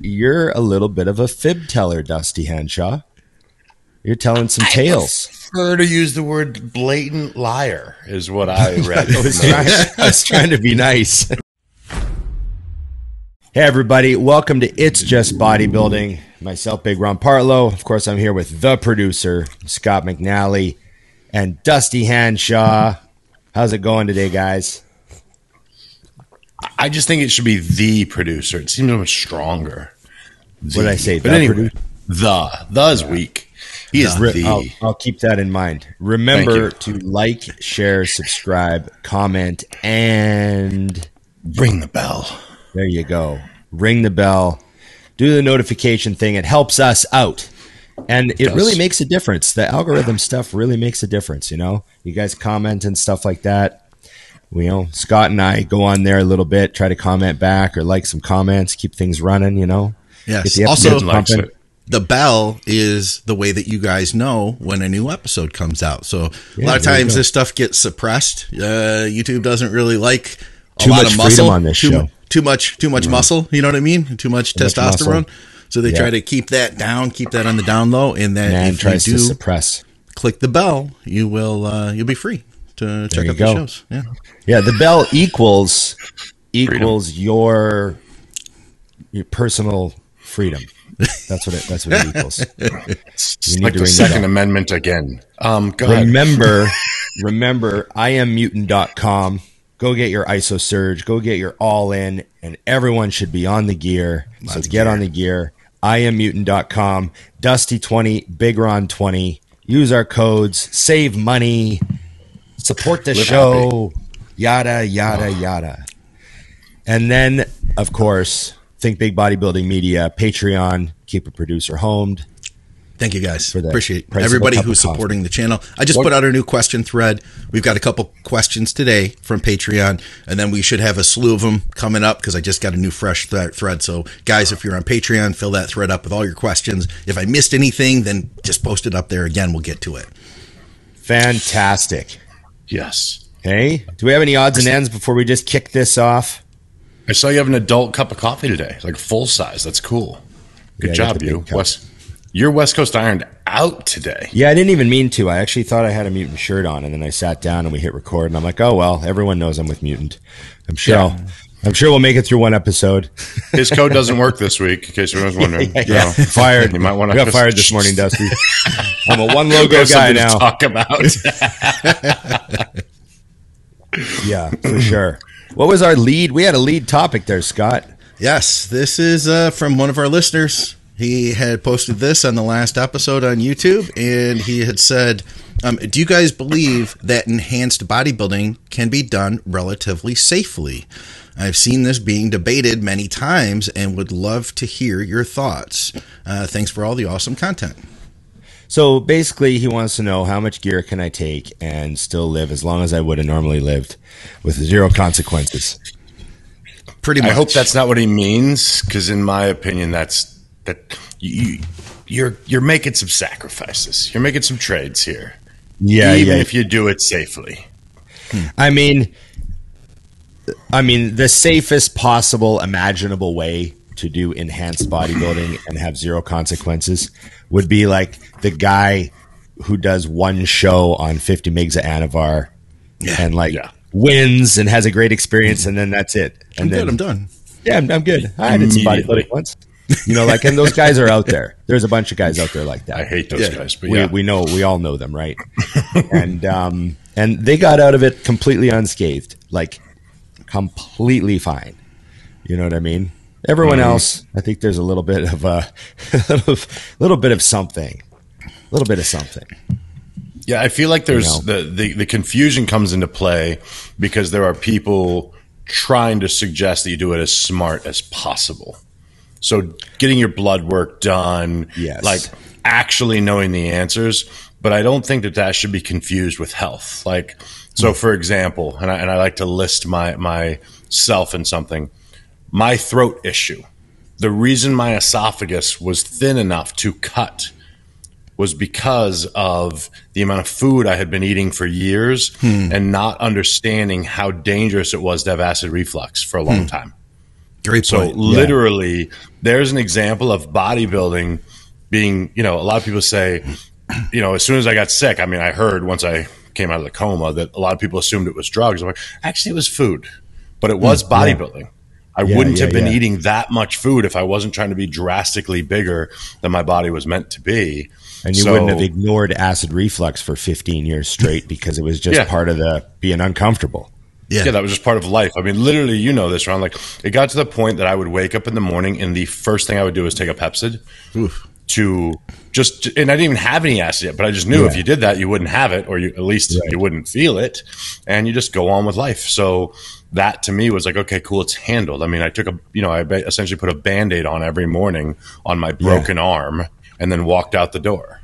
You're a little bit of a fib teller, Dusty Hanshaw. You're telling some tales. I prefer to use the word blatant liar is what I read. I was trying to be nice. Hey, everybody. Welcome to It's Just Bodybuilding. Myself, Big Ron Partlow. Of course, I'm here with the producer, Scott McNally, and Dusty Hanshaw. How's it going today, guys? I just think it should be the producer. It seems much stronger. What did I say? But anyway, the is weak. He is the. I'll keep that in mind. Remember to like, share, subscribe, comment, and ring the bell. There you go. Ring the bell. Do the notification thing. It helps us out. And it really makes a difference. The algorithm stuff really makes a difference, you know? You guys comment and stuff like that. You know, Scott and I go on there a little bit, try to comment back or like some comments, keep things running, you know? Yes. Also, the bell is the way that you guys know when a new episode comes out. So a lot of times this stuff gets suppressed. YouTube doesn't really like a lot of muscle on this show. Too much muscle, you know what I mean? Too much testosterone. So they try to keep that down, keep that on the down low, and then if you do suppress, click the bell, you will you'll be free to check out the shows. Yeah. Yeah, the bell equals your personal freedom. That's what it equals. It's like the Second Amendment again. Remember IamMutant.com. Go get your ISO surge. Go get your all in, and everyone should be on the gear. So get on the gear. IamMutant.com. Dusty20. BigRon20. Use our codes. Save money. Support the show. Yada yada yada. And then, of course, Think Big Bodybuilding Media, Patreon. Keep a producer homed. Thank you, guys. Appreciate everybody who's supporting the channel. I just put out a new question thread. We've got a couple questions today from Patreon, and then we should have a slew of them coming up because I just got a new fresh thread. So, guys, if you're on Patreon, fill that thread up with all your questions. If I missed anything, then just post it up there again. We'll get to it. Fantastic. Yes. Hey, do we have any odds and ends before we just kick this off? I saw you have an adult cup of coffee today, like full size. That's cool. Good job, you, Wes. Your West Coast ironed out today. Yeah, I didn't even mean to. I actually thought I had a mutant shirt on, and then I sat down and we hit record, and I'm like, oh well, everyone knows I'm with mutant. I'm sure we'll make it through one episode. His code doesn't work this week, in case you was wondering. You know, fired. You might want to. Got fired this morning, Dusty. I'm a one logo guy now. To talk about. Yeah, for sure. What was our lead? We had a lead topic there, Scott. Yes, this is from one of our listeners. He had posted this on the last episode on YouTube, and he had said, do you guys believe that enhanced bodybuilding can be done relatively safely? I've seen this being debated many times and would love to hear your thoughts. Thanks for all the awesome content. So basically, he wants to know how much gear can I take and still live as long as I would have normally lived with zero consequences. Pretty much. I hope that's not what he means, because in my opinion, that's... that you're making some sacrifices. You're making some trades here. Yeah, even if you do it safely. I mean, the safest possible imaginable way to do enhanced bodybuilding and have zero consequences would be like the guy who does one show on 50 mgs of Anavar and wins and has a great experience, and then that's it. And I'm done. Yeah, I'm good. I did some bodybuilding once. You know, like, and those guys are out there. There's a bunch of guys out there like that. I hate those guys, but we all know them, right? And they got out of it completely unscathed, like completely fine. You know what I mean? Everyone else, I think there's a little bit of something. Yeah, I feel like there's the confusion comes into play because there are people trying to suggest that you do it as smart as possible. So getting your blood work done, like actually knowing the answers. But I don't think that should be confused with health. Like, so for example, and I like to list myself in something, my throat issue. The reason my esophagus was thin enough to cut was because of the amount of food I had been eating for years and not understanding how dangerous it was to have acid reflux for a long time. Great point. So literally, there's an example of bodybuilding being, you know, a lot of people say, you know, as soon as I got sick, I mean, I heard once I came out of the coma that a lot of people assumed it was drugs. I'm like, actually, it was food, but it was bodybuilding. I wouldn't have been eating that much food if I wasn't trying to be drastically bigger than my body was meant to be. And you wouldn't have ignored acid reflux for 15 years straight because it was just part of the being uncomfortable. Yeah, that was just part of life. I mean, literally, you know this, Ron. Like, it got to the point that I would wake up in the morning and the first thing I would do is take a Pepsid to just – and I didn't even have any acid yet, but I just knew if you did that, you wouldn't have it, or you, at least you wouldn't feel it, and you just go on with life. So that to me was like, okay, cool, it's handled. I mean, I took a – you know, I essentially put a Band-Aid on every morning on my broken arm and then walked out the door,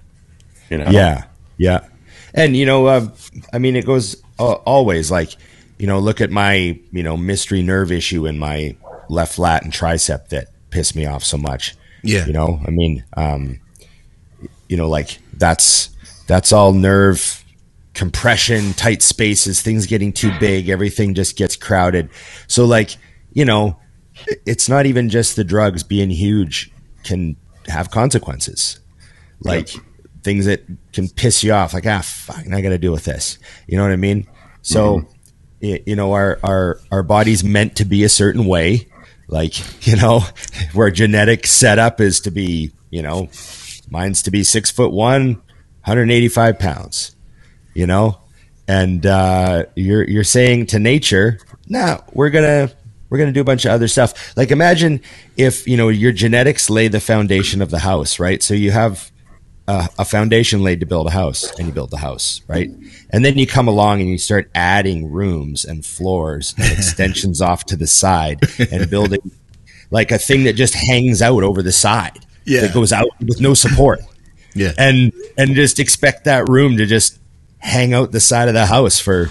you know? Yeah, yeah. And, you know, I mean, it goes always like – you know, look at my, you know, mystery nerve issue in my left lat and tricep that pissed me off so much. Yeah. You know, I mean, you know, like that's all nerve compression, tight spaces, things getting too big, everything just gets crowded. So like, you know, it's not even just the drugs. Being huge can have consequences. Like things that can piss you off, like, ah, fuck, I got to deal with this. You know what I mean? So you know, our body's meant to be a certain way. Like, you know, where genetic setup is to be, you know, mine's to be 6'1", 185 pounds, you know? And, you're saying to nature, nah, we're going to do a bunch of other stuff. Like, imagine if, you know, your genetics lay the foundation of the house, right? So you have a foundation laid to build a house, and you build the house, right? And then you come along and you start adding rooms and floors and extensions off to the side and building like a thing that just hangs out over the side, that goes out with no support, and just expect that room to just hang out the side of the house for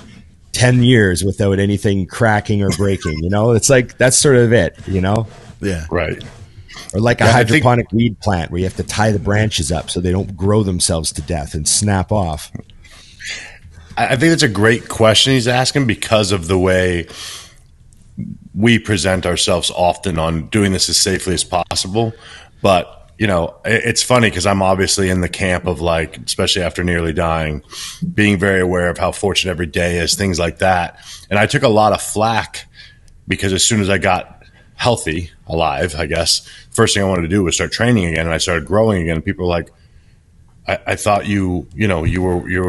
10 years without anything cracking or breaking. You know, it's like, that's sort of it, you know? Yeah, right. Or like a hydroponic weed plant where you have to tie the branches up so they don't grow themselves to death and snap off. I think that's a great question he's asking, because of the way we present ourselves often on doing this as safely as possible. But, you know, it's funny because I'm obviously in the camp of, like, especially after nearly dying, being very aware of how fortunate every day is, things like that. And I took a lot of flack because as soon as I got healthy, alive, I guess, first thing I wanted to do was start training again, and I started growing again. People were like, I thought you were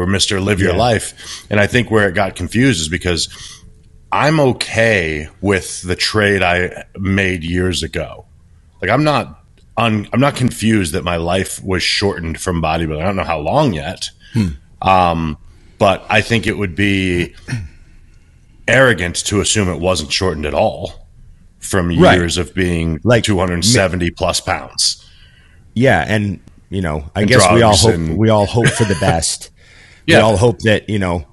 Mr. Live Your Life. And I think where it got confused is because I'm okay with the trade I made years ago. Like, I'm not confused that my life was shortened from bodybuilding. I don't know how long yet. But I think it would be arrogant to assume it wasn't shortened at all from years of being like 270 plus pounds. Yeah. And, you know, I guess we all hope for the best. We all hope that, you know,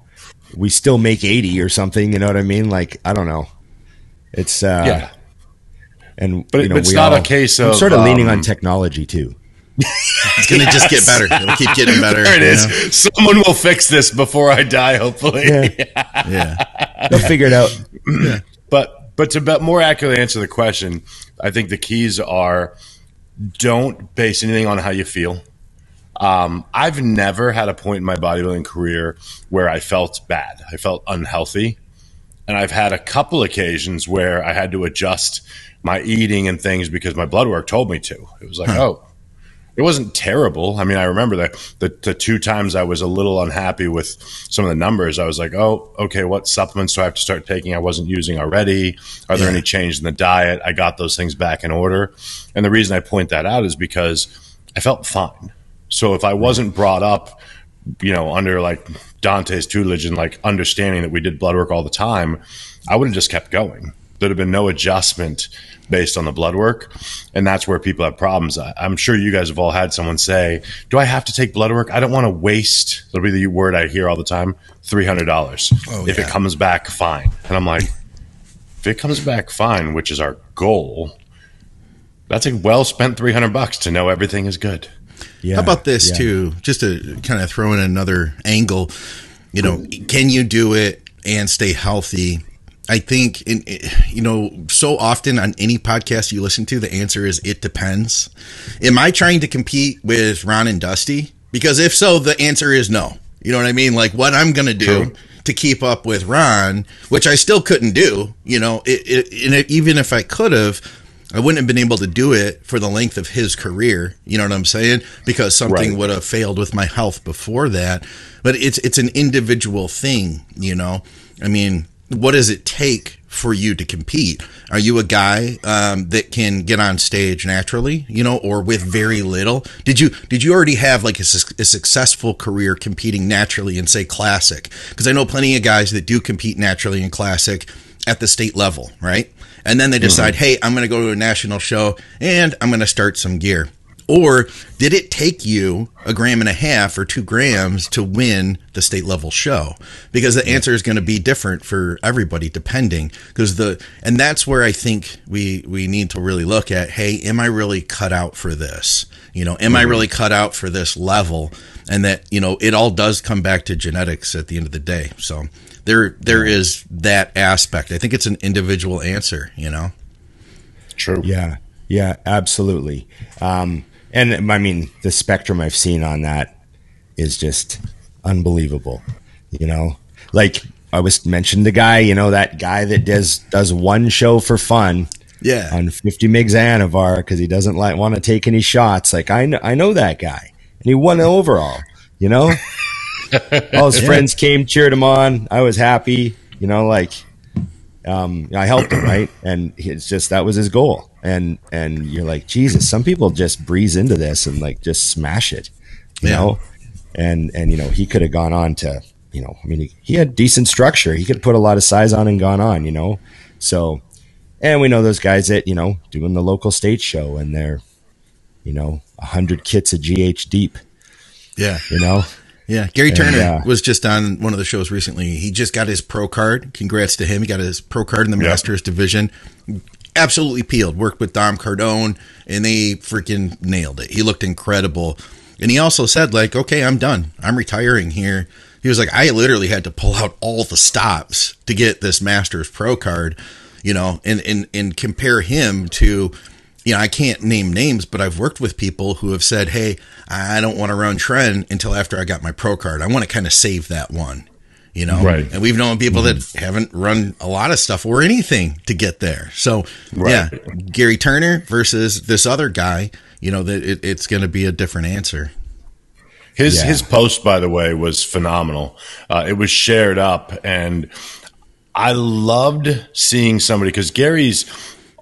we still make 80 or something. You know what I mean? Like, I don't know. It's, but it's not a case of, I'm sort of leaning on technology too. It's going to just get better. It'll keep getting better. There it is. Someone will fix this before I die. Hopefully. They'll figure it out. But to more accurately answer the question, I think the keys are, don't base anything on how you feel. I've never had a point in my bodybuilding career where I felt bad. I felt unhealthy. And I've had a couple occasions where I had to adjust my eating and things because my blood work told me to. It was like, oh, it wasn't terrible. I mean, I remember that the two times I was a little unhappy with some of the numbers, I was like, oh, okay, what supplements do I have to start taking I wasn't using already? Are there any change in the diet? I got those things back in order. And the reason I point that out is because I felt fine. So if I wasn't brought up, you know, under like Dante's tutelage and like understanding that we did blood work all the time, I would have just kept going. There'd have been no adjustment based on the blood work. And that's where people have problems. I'm sure you guys have all had someone say, do I have to take blood work? I don't want to waste, that'll be the word I hear all the time, $300. If it comes back, fine. And I'm like, if it comes back fine, which is our goal, that's a well-spent $300 to know everything is good. Yeah. How about this too, just to kind of throw in another angle, you know, can you do it and stay healthy I think, you know, so often on any podcast you listen to, the answer is it depends. Am I trying to compete with Ron and Dusty? Because if so, the answer is no. You know what I mean? Like what I'm going to do to keep up with Ron, which I still couldn't do, you know, and even if I could have, I wouldn't have been able to do it for the length of his career. You know what I'm saying? Because something would have failed with my health before that. But it's an individual thing, you know? I mean, what does it take for you to compete? Are you a guy that can get on stage naturally, you know, or with very little? Did you already have like a successful career competing naturally in, say, classic? Because I know plenty of guys that do compete naturally in classic at the state level, right? And then they decide, hey, I'm going to go to a national show and I'm going to start some gear. Or did it take you 1.5 grams or 2 grams to win the state level show? Because the answer is going to be different for everybody, depending. Because and that's where I think we need to really look at, hey, am I really cut out for this? You know, am I really cut out for this level? And that, you know, it all does come back to genetics at the end of the day. So there is that aspect. I think it's an individual answer, you know? True. Yeah. Yeah, absolutely. And I mean, the spectrum I've seen on that is just unbelievable. You know, like I was mentioned the guy, you know, that guy that does one show for fun on 50 mg Anavar because he doesn't want to take any shots. Like I know that guy and he won an overall, you know, all his friends came, cheered him on. I was happy, you know, like I helped him. Right. And it's just, that was his goal. And you're like, Jesus, some people just breeze into this and like just smash it, you know? And, you know, he could have gone on to, you know, I mean, he had decent structure. He could put a lot of size on and gone on, you know? So, and we know those guys that, you know, doing the local state show and they're, you know, 100 kits of GH deep. Yeah. You know? Yeah. Gary Turner was just on one of the shows recently. He just got his pro card. Congrats to him. He got his pro card in the Masters division. Absolutely peeled, worked with Dom Cardone, and they freaking nailed it. He looked incredible. And he also said, like, okay, I'm done. I'm retiring here. He was like, I literally had to pull out all the stops to get this Masters Pro card, you know, and compare him to, you know, I can't name names, but I've worked with people who have said, hey, I don't want to run trend until after I got my pro card. I want to kind of save that one. You know, and we've known people that haven't run a lot of stuff or anything to get there. So yeah, Gary Turner versus this other guy, you know, that it's going to be a different answer. His post, by the way, was phenomenal. It was shared up and I loved seeing somebody because Gary's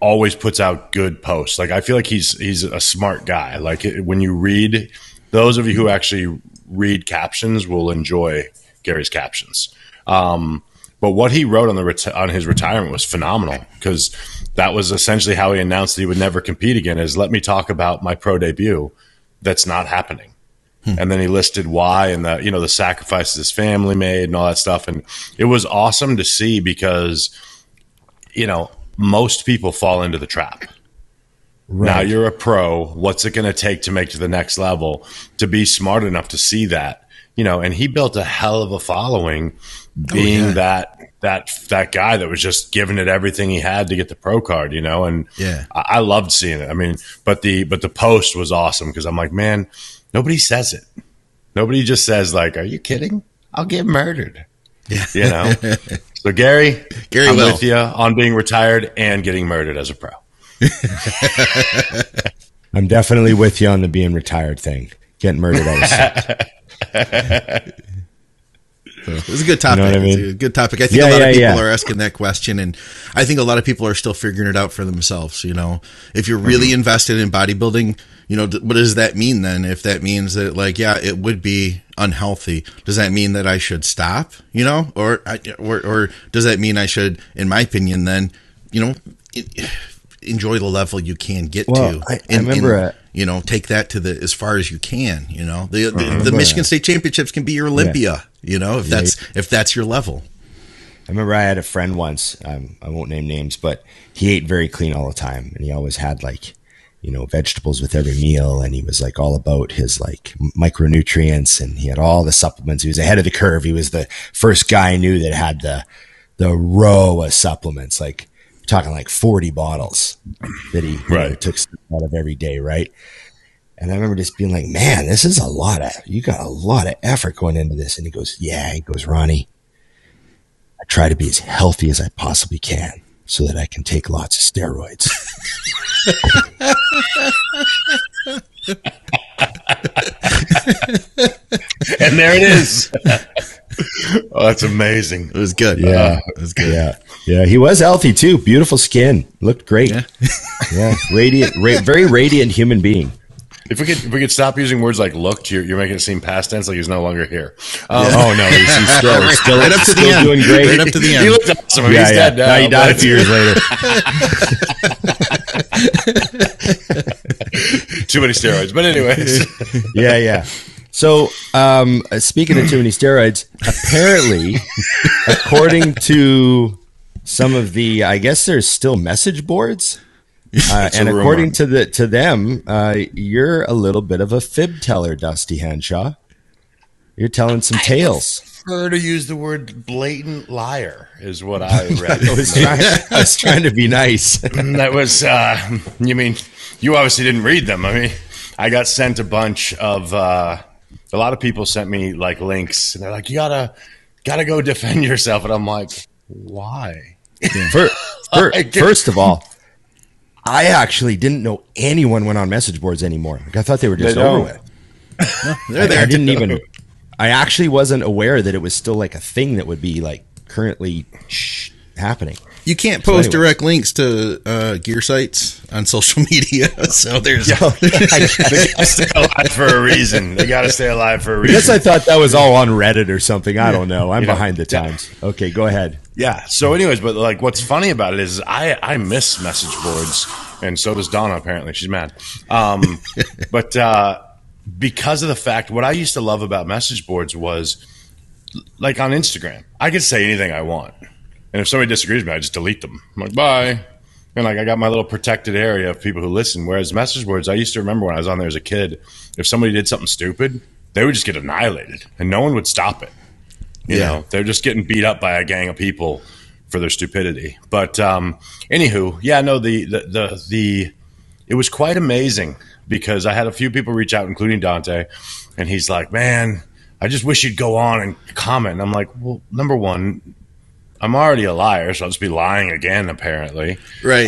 always puts out good posts. Like I feel like he's a smart guy. Like when you read, those of you who actually read captions will enjoy Gary's captions. But what he wrote on his retirement was phenomenal because that was essentially how he announced that he would never compete again is let me talk about my pro debut. That's not happening. And then he listed why and the, you know, the sacrifices his family made and all that stuff. And it was awesome to see because, you know, most people fall into the trap. Now you're a pro. What's it going to take to make to the next level to be smart enough to see that? You know, and he built a hell of a following being that guy that was just giving it everything he had to get the pro card, you know, and I loved seeing it. I mean, but the post was awesome because I'm like, man, nobody says it. Nobody just says like, are you kidding? I'll get murdered. Yeah. You know? So Gary I'm with you on being retired and getting murdered as a pro. I'm definitely with you on the being retired thing. Getting murdered all the time. It was a good topic. You know what I mean? It was a good topic. I think a lot of people are asking that question, and I think a lot of people are still figuring it out for themselves. You know, if you're really invested in bodybuilding, you know, what does that mean then? If that means that, like, yeah, it would be unhealthy. Does that mean that I should stop? You know, or does that mean I should, in my opinion, then, you know, enjoy the level you can get to? I remember. You know, take that to the as far as you can. You know, the Michigan State Championships can be your Olympia. You know, if that's your level. I remember I had a friend once. I won't name names, but he ate very clean all the time, and he always had like, you know, vegetables with every meal, and he was like all about his like micronutrients, and he had all the supplements. He was ahead of the curve. He was the first guy I knew that had the the row of supplements, like we're talking like 40 bottles that he took out of every day. Right. And I remember just being like, man, this is a lot of, you got a lot of effort going into this. And he goes, yeah, he goes, Ronnie, I try to be as healthy as I possibly can so that I can take lots of steroids. And there it is. Oh, that's amazing. It was good. Yeah. It was good. Yeah. Yeah. He was healthy too. Beautiful skin. Looked great. Yeah. Yeah. Radiant, very radiant human being. If we could stop using words like looked, you're making it seem past tense, like he's no longer here. Oh no, he's still right up to the end. Doing great. Right up to the end. He looked awesome. Yeah, he's dead now. Now he died a few years later. Too many steroids. But anyways. Yeah, yeah. So speaking of too many steroids, apparently, according to some of the, I guess there's still message boards. And according to them, you're a little bit of a fib teller, Dusty Hanshaw. You're telling some tales. I prefer to use the word blatant liar is what I read. I was trying to be nice. That was, you mean, you obviously didn't read them. I mean, I got sent a bunch of, a lot of people sent me like links and they're like, you gotta go defend yourself. And I'm like, why? First of all, I actually didn't know anyone went on message boards anymore. Like, I thought they were just over with. No, they're there. I actually wasn't aware that it was still like a thing that would be like currently happening. You can't post direct links to gear sites on social media. So there's they gotta stay alive for a reason. I guess I thought that was all on Reddit or something. I don't know. I'm behind the times. Okay, go ahead. Yeah. So anyways, but like what's funny about it is I miss message boards, and so does Donna apparently. She's mad. But because of the fact, what I used to love about message boards was like on Instagram, I could say anything I want. And if somebody disagrees with me, I just delete them. I'm like, bye. And like, I got my little protected area of people who listen. Whereas message boards, I used to remember when I was on there as a kid, if somebody did something stupid, they would just get annihilated and no one would stop it. You know, they're just getting beat up by a gang of people for their stupidity. But anywho, yeah, no, it was quite amazing because I had a few people reach out, including Dante, and he's like, man, I just wish you'd go on and comment. And I'm like, well, number one, I'm already a liar, so I'll just be lying again, apparently. Right.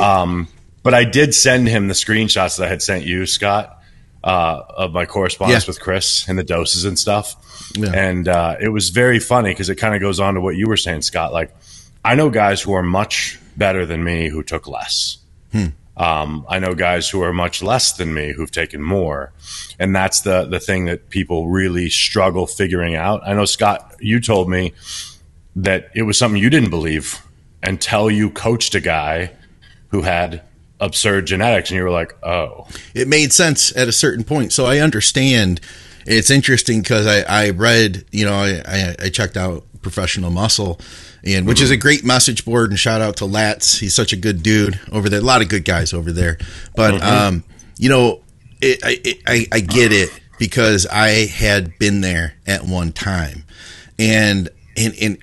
But I did send him the screenshots that I had sent you, Scott, of my correspondence with Chris and the doses and stuff. Yeah. And it was very funny because it kind of goes on to what you were saying, Scott. Like, I know guys who are much better than me who took less. I know guys who are much less than me who've taken more. And that's the thing that people really struggle figuring out. I know, Scott, you told me that it was something you didn't believe until you coached a guy who had absurd genetics and you were like, oh. It made sense at a certain point. So I understand. It's interesting because I read, you know, I checked out Professional Muscle, and which is a great message board, and shout out to Lats. He's such a good dude over there. A lot of good guys over there. But, you know, I get it because I had been there at one time. And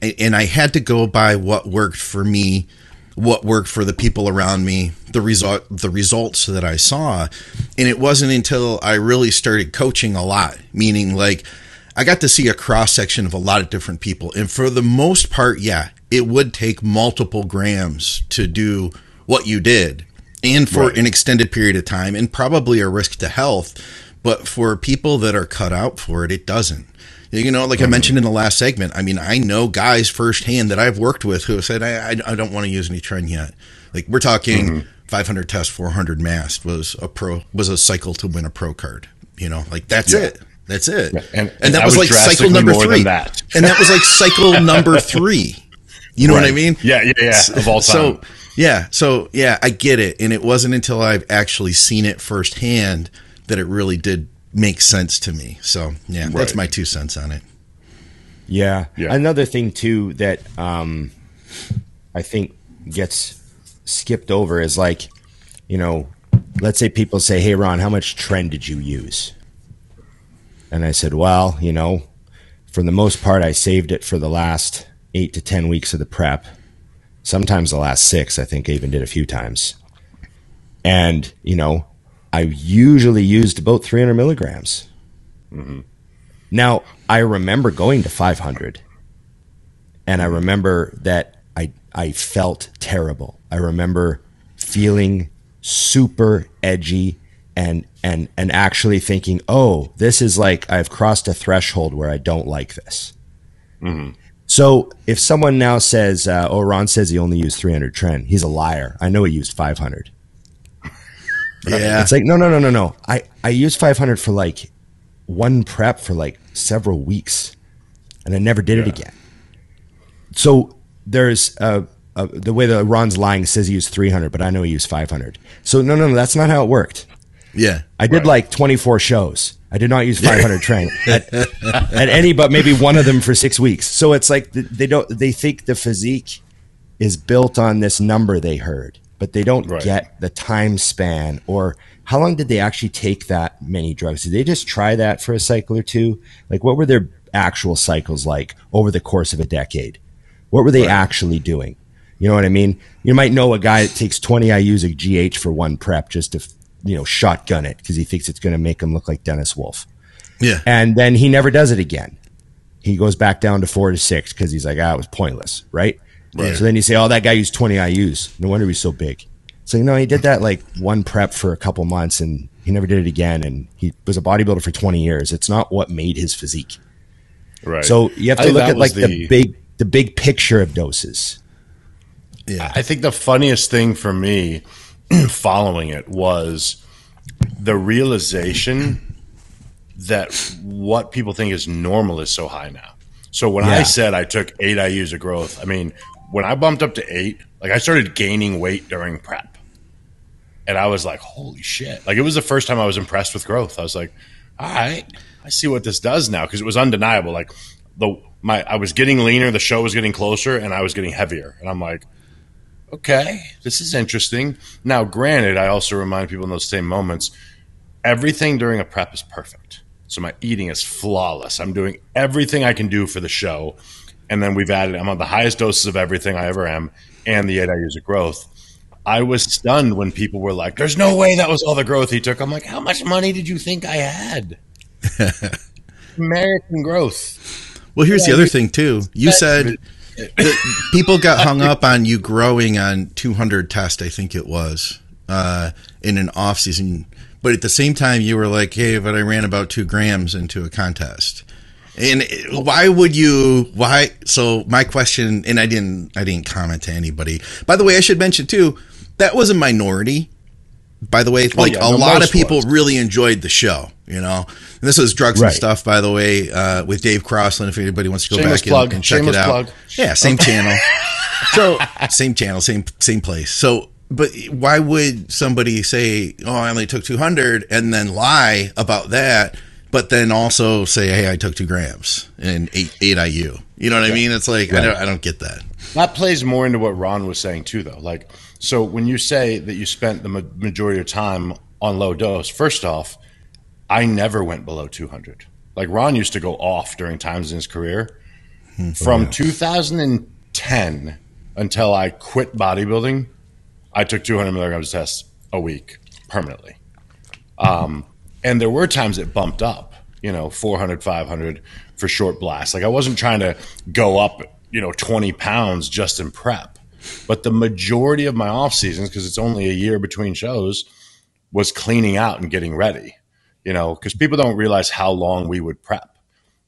I had to go by what worked for me, what worked for the people around me, the results that I saw. And it wasn't until I really started coaching a lot, meaning like I got to see a cross section of a lot of different people. And for the most part, yeah, it would take multiple grams to do what you did and for an extended period of time and probably a risk to health. But for people that are cut out for it, it doesn't. You know, like I mentioned in the last segment, I mean, I know guys firsthand that I've worked with who have said, I don't want to use any trend yet. Like we're talking 500 test, 400 mast was a cycle to win a pro card. You know, like that's it. That's it. Yeah. And that was like cycle number 3. And that was like cycle number 3. You know what I mean? Yeah. Yeah. Yeah. Of all time. So, I get it. And it wasn't until I've actually seen it firsthand that it really did makes sense to me. So yeah, that's my 2 cents on it. Yeah. Another thing too that I think gets skipped over is like, you know, let's say people say, hey Ron, how much trend did you use? And I said, well, you know, for the most part I saved it for the last 8 to 10 weeks of the prep. sometimes the last six, I think I even did a few times. And, you know, I usually used about 300 milligrams. Mm-hmm. Now, I remember going to 500, and I remember that I felt terrible. I remember feeling super edgy and actually thinking, oh, this is like I've crossed a threshold where I don't like this. Mm-hmm. So if someone now says, oh, Ron says he only used 300 Tren, he's a liar. I know he used 500. Yeah. It's like, no. I used 500 for like one prep for like several weeks, and I never did it again. So there's the way that Ron's lying, says he used 300, but I know he used 500. So no, that's not how it worked. Yeah. I did like 24 shows. I did not use 500 Tren at any, but maybe one of them for 6 weeks. So it's like they think the physique is built on this number they heard, but they don't get the time span or how long did they actually take that many drugs? Did they just try that for a cycle or two? Like, what were their actual cycles like over the course of a decade? What were they actually doing? You know what I mean? You might know a guy that takes 20 IUs of GH for one prep just to, you know, shotgun it because he thinks it's going to make him look like Dennis Wolf. Yeah. And then he never does it again. He goes back down to 4 to 6 because he's like, it was pointless, right? Right. So then you say, oh, that guy used 20 IUs. No wonder he's so big. So, you know, he did that like one prep for a couple months and he never did it again. And he was a bodybuilder for 20 years. It's not what made his physique. Right. So you have to look at like the big picture of doses. Yeah. I think the funniest thing for me following it was the realization that what people think is normal is so high now. So when I said I took 8 IUs of growth, I mean, when I bumped up to 8, like I started gaining weight during prep. And I was like, holy shit. Like it was the first time I was impressed with growth. I was like, all right, I see what this does now. Because it was undeniable. Like I was getting leaner, the show was getting closer, and I was getting heavier. And I'm like, okay, this is interesting. Now, granted, I also remind people in those same moments, everything during a prep is perfect. So my eating is flawless. I'm doing everything I can do for the show. And then we've added, I'm on the highest doses of everything I ever am and the 8 IUs of growth. I was stunned when people were like, there's no way that was all the growth he took. I'm like, how much money did you think I had? American growth. Well, here's the other thing too. You said people got hung up on you growing on 200 test, I think it was, in an off season. But at the same time, you were like, hey, but I ran about 2 grams into a contest. And why would you, why? So my question, and I didn't comment to anybody. By the way, I should mention too, that was a minority. By the way, like a lot of people really enjoyed the show, you know, and this was drugs and stuff, by the way, with Dave Crossland, if anybody wants to go back and check it out. Yeah. Same channel. So same channel, same place. So, but why would somebody say, oh, I only took 200 and then lie about that, but then also say, hey, I took 2 grams and eight IU. You know what I mean? It's like, I don't get that. That plays more into what Ron was saying too, though. Like, so when you say that you spent the majority of time on low dose, first off, I never went below 200. Like Ron used to go off during times in his career. From 2010 until I quit bodybuilding, I took 200 milligrams of tests a week permanently. And there were times it bumped up, you know, 400, 500 for short blasts. Like I wasn't trying to go up, you know, 20 pounds just in prep. But the majority of my off seasons, because it's only a year between shows, was cleaning out and getting ready, you know, because people don't realize how long we would prep.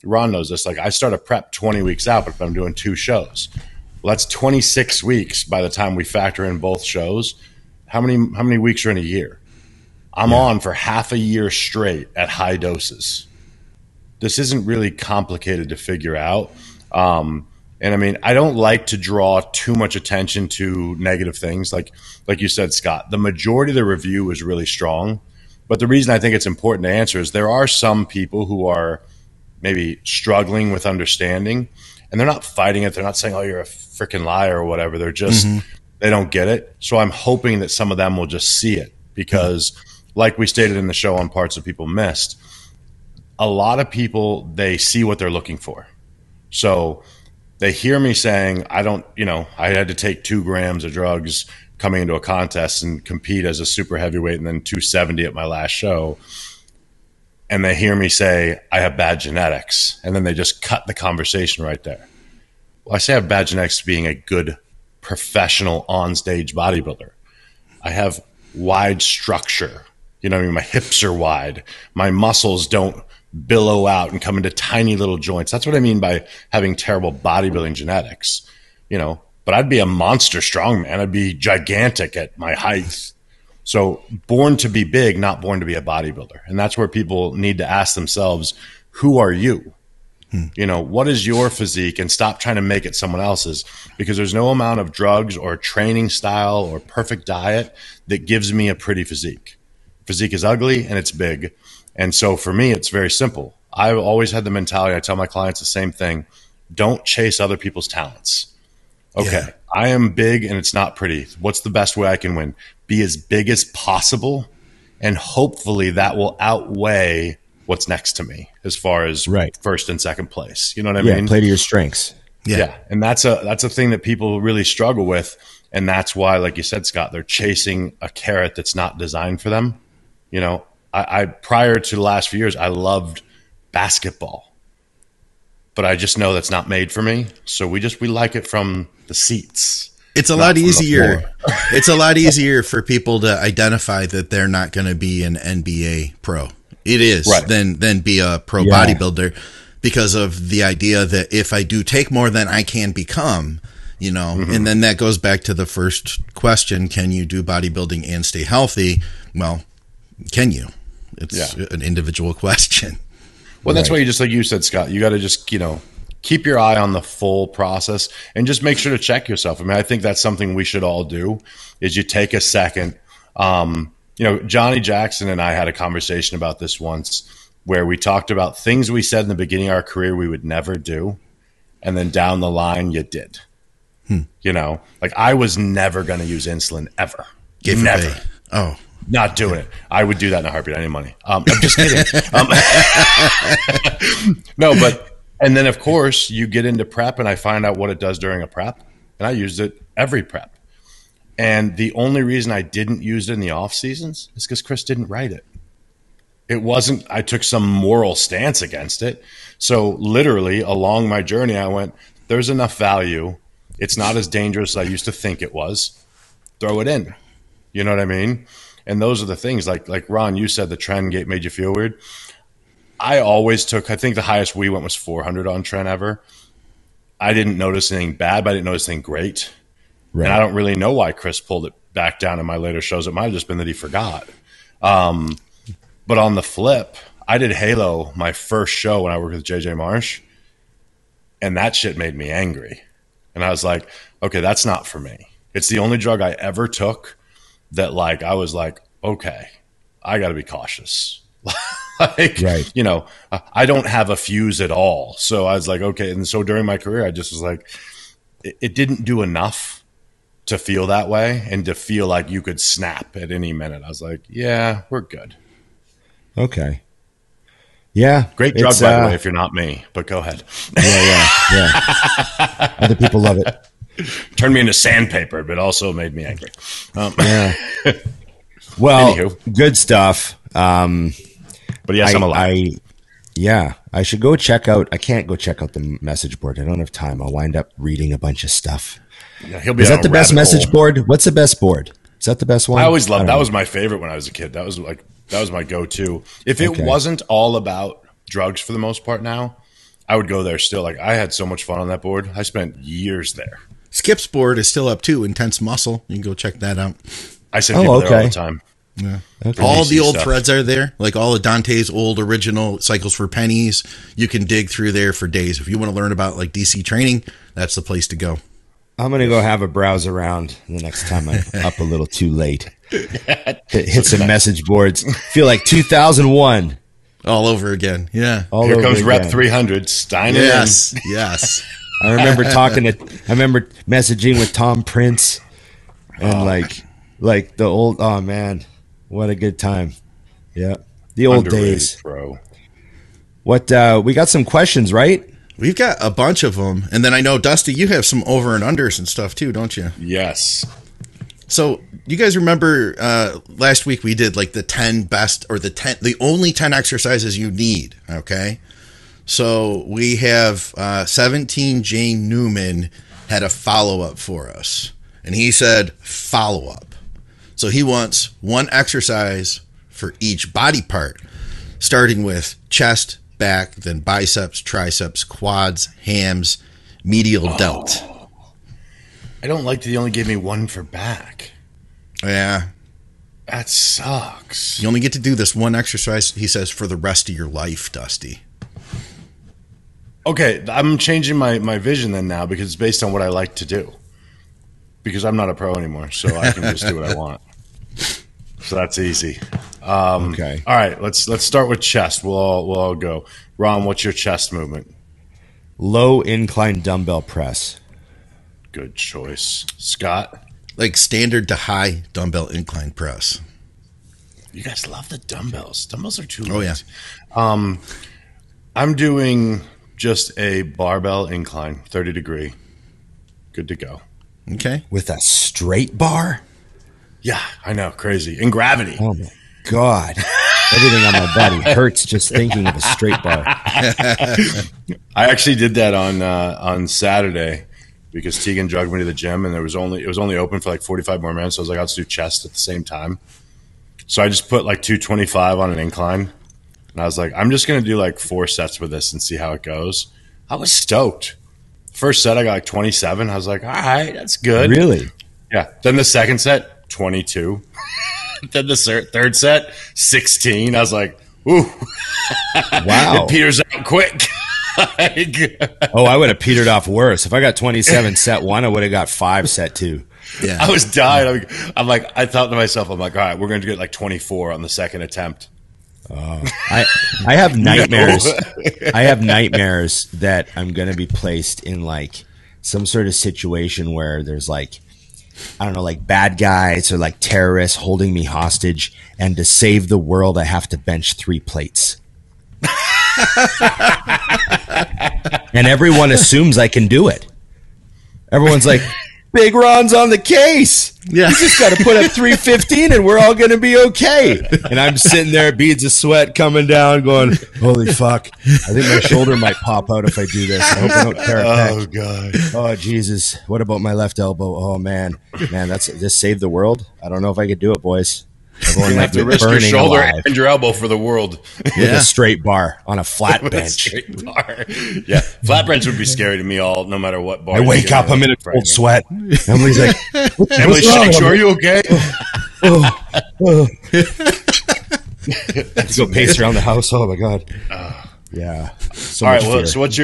Ron knows this. Like I start a prep 20 weeks out, but if I'm doing 2 shows, well, that's 26 weeks by the time we factor in both shows. How many weeks are in a year? I'm on for half a year straight at high doses. This isn't really complicated to figure out. And I mean, I don't like to draw too much attention to negative things. Like you said, Scott, the majority of the review was really strong. But the reason I think it's important to answer is there are some people who are maybe struggling with understanding, and they're not fighting it. They're not saying, oh, you're a freaking liar or whatever. They're just, they don't get it. So I'm hoping that some of them will just see it because like we stated in the show on parts that people missed, a lot of people, they see what they're looking for. So They hear me saying, I don't, you know, I had to take 2 grams of drugs coming into a contest and compete as a super heavyweight and then 270 at my last show. And they hear me say, I have bad genetics. And then they just cut the conversation right there. Well, I say I have bad genetics being a good professional on-stage bodybuilder. I have wide structure. You know what I mean? My hips are wide. My muscles don't billow out and come into tiny little joints. That's what I mean by having terrible bodybuilding genetics, you know, but I'd be a monster strongman. I'd be gigantic at my height. So born to be big, not born to be a bodybuilder. And that's where people need to ask themselves, who are you? You know, what is your physique, and stop trying to make it someone else's, because there's no amount of drugs or training style or perfect diet that gives me a pretty physique. Physique is ugly and it's big. And so for me, it's very simple. I've always had the mentality. I tell my clients the same thing. Don't chase other people's talents. Okay. Yeah. I am big and it's not pretty. What's the best way I can win? Be as big as possible. And hopefully that will outweigh what's next to me as far as first and second place. You know what I mean? Play to your strengths. Yeah. And that's a thing that people really struggle with. And that's why, like you said, Scott, they're chasing a carrot that's not designed for them. You know, I prior to the last few years, I loved basketball, but I just know that's not made for me. So we like it from the seats. It's a lot easier. It's a lot easier for people to identify that they're not going to be an NBA pro. It is than be a pro bodybuilder, because of the idea that if I do take more than I can become, you know, and then that goes back to the first question. Can you do bodybuilding and stay healthy? Well, can you? It's an individual question. Well, that's why you just, like you said, Scott, you got to just, you know, keep your eye on the full process and just make sure to check yourself. I mean, I think that's something we should all do is you take a second. You know, Johnny Jackson and I had a conversation about this once where we talked about things we said in the beginning of our career we would never do. And then down the line, you did. You know, like I was never going to use insulin ever. Never. Oh, not doing it. I would do that in a heartbeat. I need money. I'm just kidding. No, but, and then of course you get into prep, and I find out what it does during a prep, and I used it every prep. And the only reason I didn't use it in the off seasons is because Chris didn't write it. It wasn't, I took some moral stance against it. So literally along my journey, I went, there's enough value. It's not as dangerous as I used to think it was. Throw it in. You know what I mean? And those are the things, like Ron, you said the trend gate made you feel weird. I always took, I think the highest we went was 400 on trend ever. I didn't notice anything bad, but I didn't notice anything great. Right. And I don't really know why Chris pulled it back down in my later shows. It might've just been that he forgot. But on the flip, I did Halo my first show when I worked with JJ Marsh, and that shit made me angry. And I was like, okay, that's not for me. It's the only drug I ever took that, like, I was like, okay, I got to be cautious. Like, you know, I don't have a fuse at all. So I was like, okay. And so during my career, I just was like, it didn't do enough to feel that way and to feel like you could snap at any minute. I was like, yeah, we're good. Okay. Yeah. Great drug, by the way, if you're not me, but go ahead. Yeah. Other people love it. Turned me into sandpaper, but also made me angry. Well, anywho. Good stuff. But yes, I'm alive. I should go check out. I can't go check out the message board. I don't have time. I'll wind up reading a bunch of stuff. Yeah, he'll be. Is that the best message board? What's the best board? Is that the best one? I always loved. That was my favorite when I was a kid. That was my go-to. If it wasn't all about drugs for the most part now, I would go there still. Like, I had so much fun on that board. I spent years there. Skip's board is still up too. Intense Muscle. You can go check that out. I send people there all the time. Yeah. Okay. All the old threads are there. Like all of Dante's old original Cycles for Pennies. You can dig through there for days. If you want to learn about like DC training, that's the place to go. I'm going to go have a browse around the next time I'm up a little too late. Hit some message boards. Feel like 2001. All over again. Yeah. Here comes rep 300. Steiner. Yes. I remember messaging with Tom Prince and like the old, oh man, what a good time. Yeah. The old days. Bro. What, we got some questions, right? We've got a bunch of them. And then I know, Dusty, you have some over and unders and stuff too, don't you? Yes. So you guys remember last week we did like the 10 best or the only 10 exercises you need. Okay. So we have 17 Jane Newman had a follow-up for us. And he said follow-up. So he wants one exercise for each body part, starting with chest, back, then biceps, triceps, quads, hams, medial delt. I don't like that he only gave me one for back. Yeah. That sucks. You only get to do this one exercise, he says, for the rest of your life, Dusty. Okay, I'm changing my vision then now because it's based on what I like to do. Because I'm not a pro anymore, so I can just do what I want. So that's easy. Okay. All right, let's start with chest. We'll all go. Ron, what's your chest movement? Low incline dumbbell press. Good choice. Scott? Like standard to high dumbbell incline press. You guys love the dumbbells. Dumbbells are too late. Oh, yeah. I'm doing just a barbell incline, 30 degree. Good to go. Okay. With a straight bar? Yeah, I know. Crazy. And gravity. Oh, my God. Everything on my body hurts just thinking of a straight bar. I actually did that on Saturday because Tegan dragged me to the gym, and it was only open for like 45 more minutes. So I was like, I'll just do chest at the same time. So I just put like 225 on an incline. And I was like, I'm just going to do like 4 sets with this and see how it goes. I was stoked. First set, I got like 27. I was like, all right, that's good. Really? Yeah. Then the second set, 22. Then the third set, 16. I was like, ooh. Wow. It peters out quick. Oh, I would have petered off worse. If I got 27 set one, I would have got 5 set two. Yeah. I was dying. I'm like, I thought to myself, I'm like, all right, we're going to get like 24 on the second attempt. Oh, I have nightmares. No. I have nightmares that I'm going to be placed in like some sort of situation where there's like, I don't know, like bad guys or like terrorists holding me hostage. And to save the world, I have to bench 3 plates. And everyone assumes I can do it. Everyone's like, Big Ron's on the case. Yeah. He's just got to put up 315 and we're all going to be okay. And I'm sitting there, beads of sweat coming down, going, holy fuck. I think my shoulder might pop out if I do this. I hope I don't tear it back. Oh, God. Oh, Jesus. What about my left elbow? Oh, man. Man, that's this saved the world. I don't know if I could do it, boys. Everyone might be burning alive. You have to risk your shoulder and your elbow for the world. Yeah. With a straight bar on a flat bench. Straight bar. Yeah. Flat bench would be scary to me no matter what bar. I wake up, I'm in a cold sweat. Emily's like, Emily shakes you. Are you okay? Oh. I have to go pace around the house. Oh my God. Yeah. So all right. Well, so what's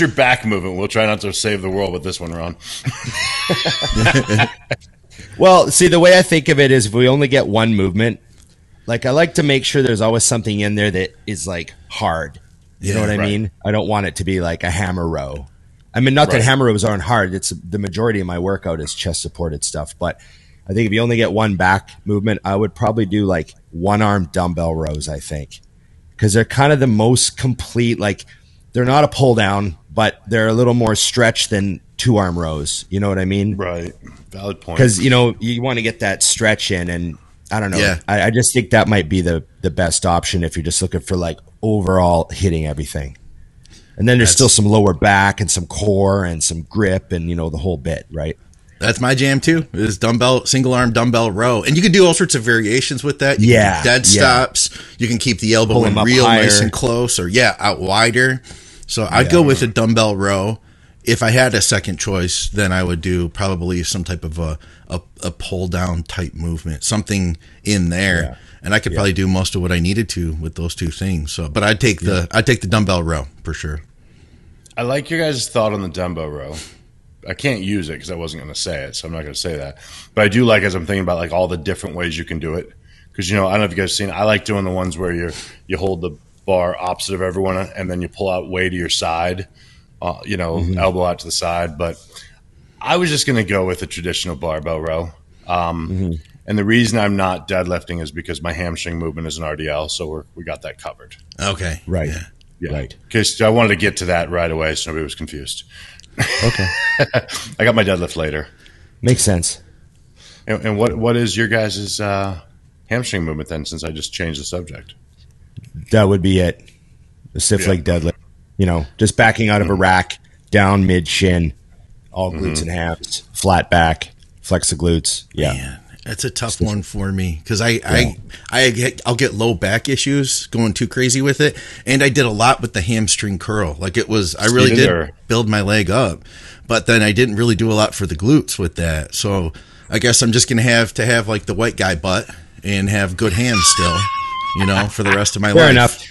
your back movement? We'll try not to save the world with this one, Ron. Well, see, the way I think of it is if we only get one movement, like I like to make sure there's always something in there that is like hard. You know what I mean? I don't want it to be like a hammer row. I mean, not that hammer rows aren't hard. It's the majority of my workout is chest supported stuff. But I think if you only get one back movement, I would probably do like one arm dumbbell rows, I think, because they're kind of the most complete. Like they're not a pull down, but they're a little more stretched than two arm rows. You know what I mean? Right. Valid point. Because, you know, you want to get that stretch in, and I don't know. Yeah. I just think that might be the best option if you're just looking for like overall hitting everything. And then there's still some lower back and some core and some grip and, you know, the whole bit, right? That's my jam too, is dumbbell, single arm dumbbell row. And you can do all sorts of variations with that. You can do dead stops. You can keep the elbow in real nice and close or out wider. So I'd go with a dumbbell row. If I had a second choice, then I would do probably some type of a pull down type movement, something in there, and I could probably do most of what I needed to with those two things. So, but I'd take the dumbbell row for sure. I like your guys' thought on the dumbbell row. I can't use it because I wasn't going to say it, so I'm not going to say that. But I do like, as I'm thinking about like all the different ways you can do it, because you know I don't know if you guys have seen. I like doing the ones where you hold the bar opposite of everyone and then you pull out way to your side. You know, elbow out to the side, but I was just going to go with a traditional barbell row. And the reason I'm not deadlifting is because my hamstring movement is an RDL, so we got that covered. Okay, right. Yeah. Yeah. Right. Because I wanted to get to that right away so nobody was confused. Okay. I got my deadlift later. Makes sense. And what is your guys' hamstring movement then, since I just changed the subject? That would be it. The stiff leg deadlift. You know, just backing out of a rack, down mid-shin, all glutes and hams, flat back, flex the glutes. Yeah. Man, that's a tough one for me because I'll get low back issues going too crazy with it. And I did a lot with the hamstring curl. Like it was, I really did build my leg up, but then I didn't really do a lot for the glutes with that. So I guess I'm just going to have like the white guy butt and have good hams still, you know, for the rest of my life. Fair enough.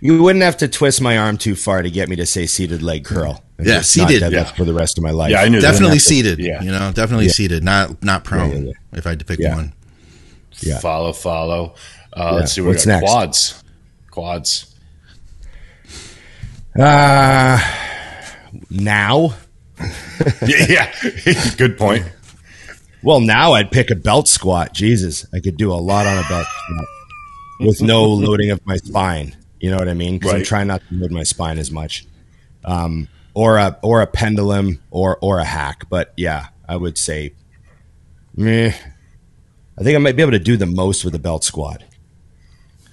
You wouldn't have to twist my arm too far to get me to say seated leg curl. Yeah, seated for the rest of my life. Yeah, I knew definitely seated. Yeah, you know, definitely seated, not prone. Yeah, yeah, yeah. If I had to pick one, follow. Let's see what's next. Quads. Now. yeah, good point. Well, now I'd pick a belt squat. Jesus, I could do a lot on a belt squat. With no loading of my spine, you know what I mean? Because I'm trying not to load my spine as much, or a pendulum or a hack. But yeah, I would say, I think I might be able to do the most with a belt squat.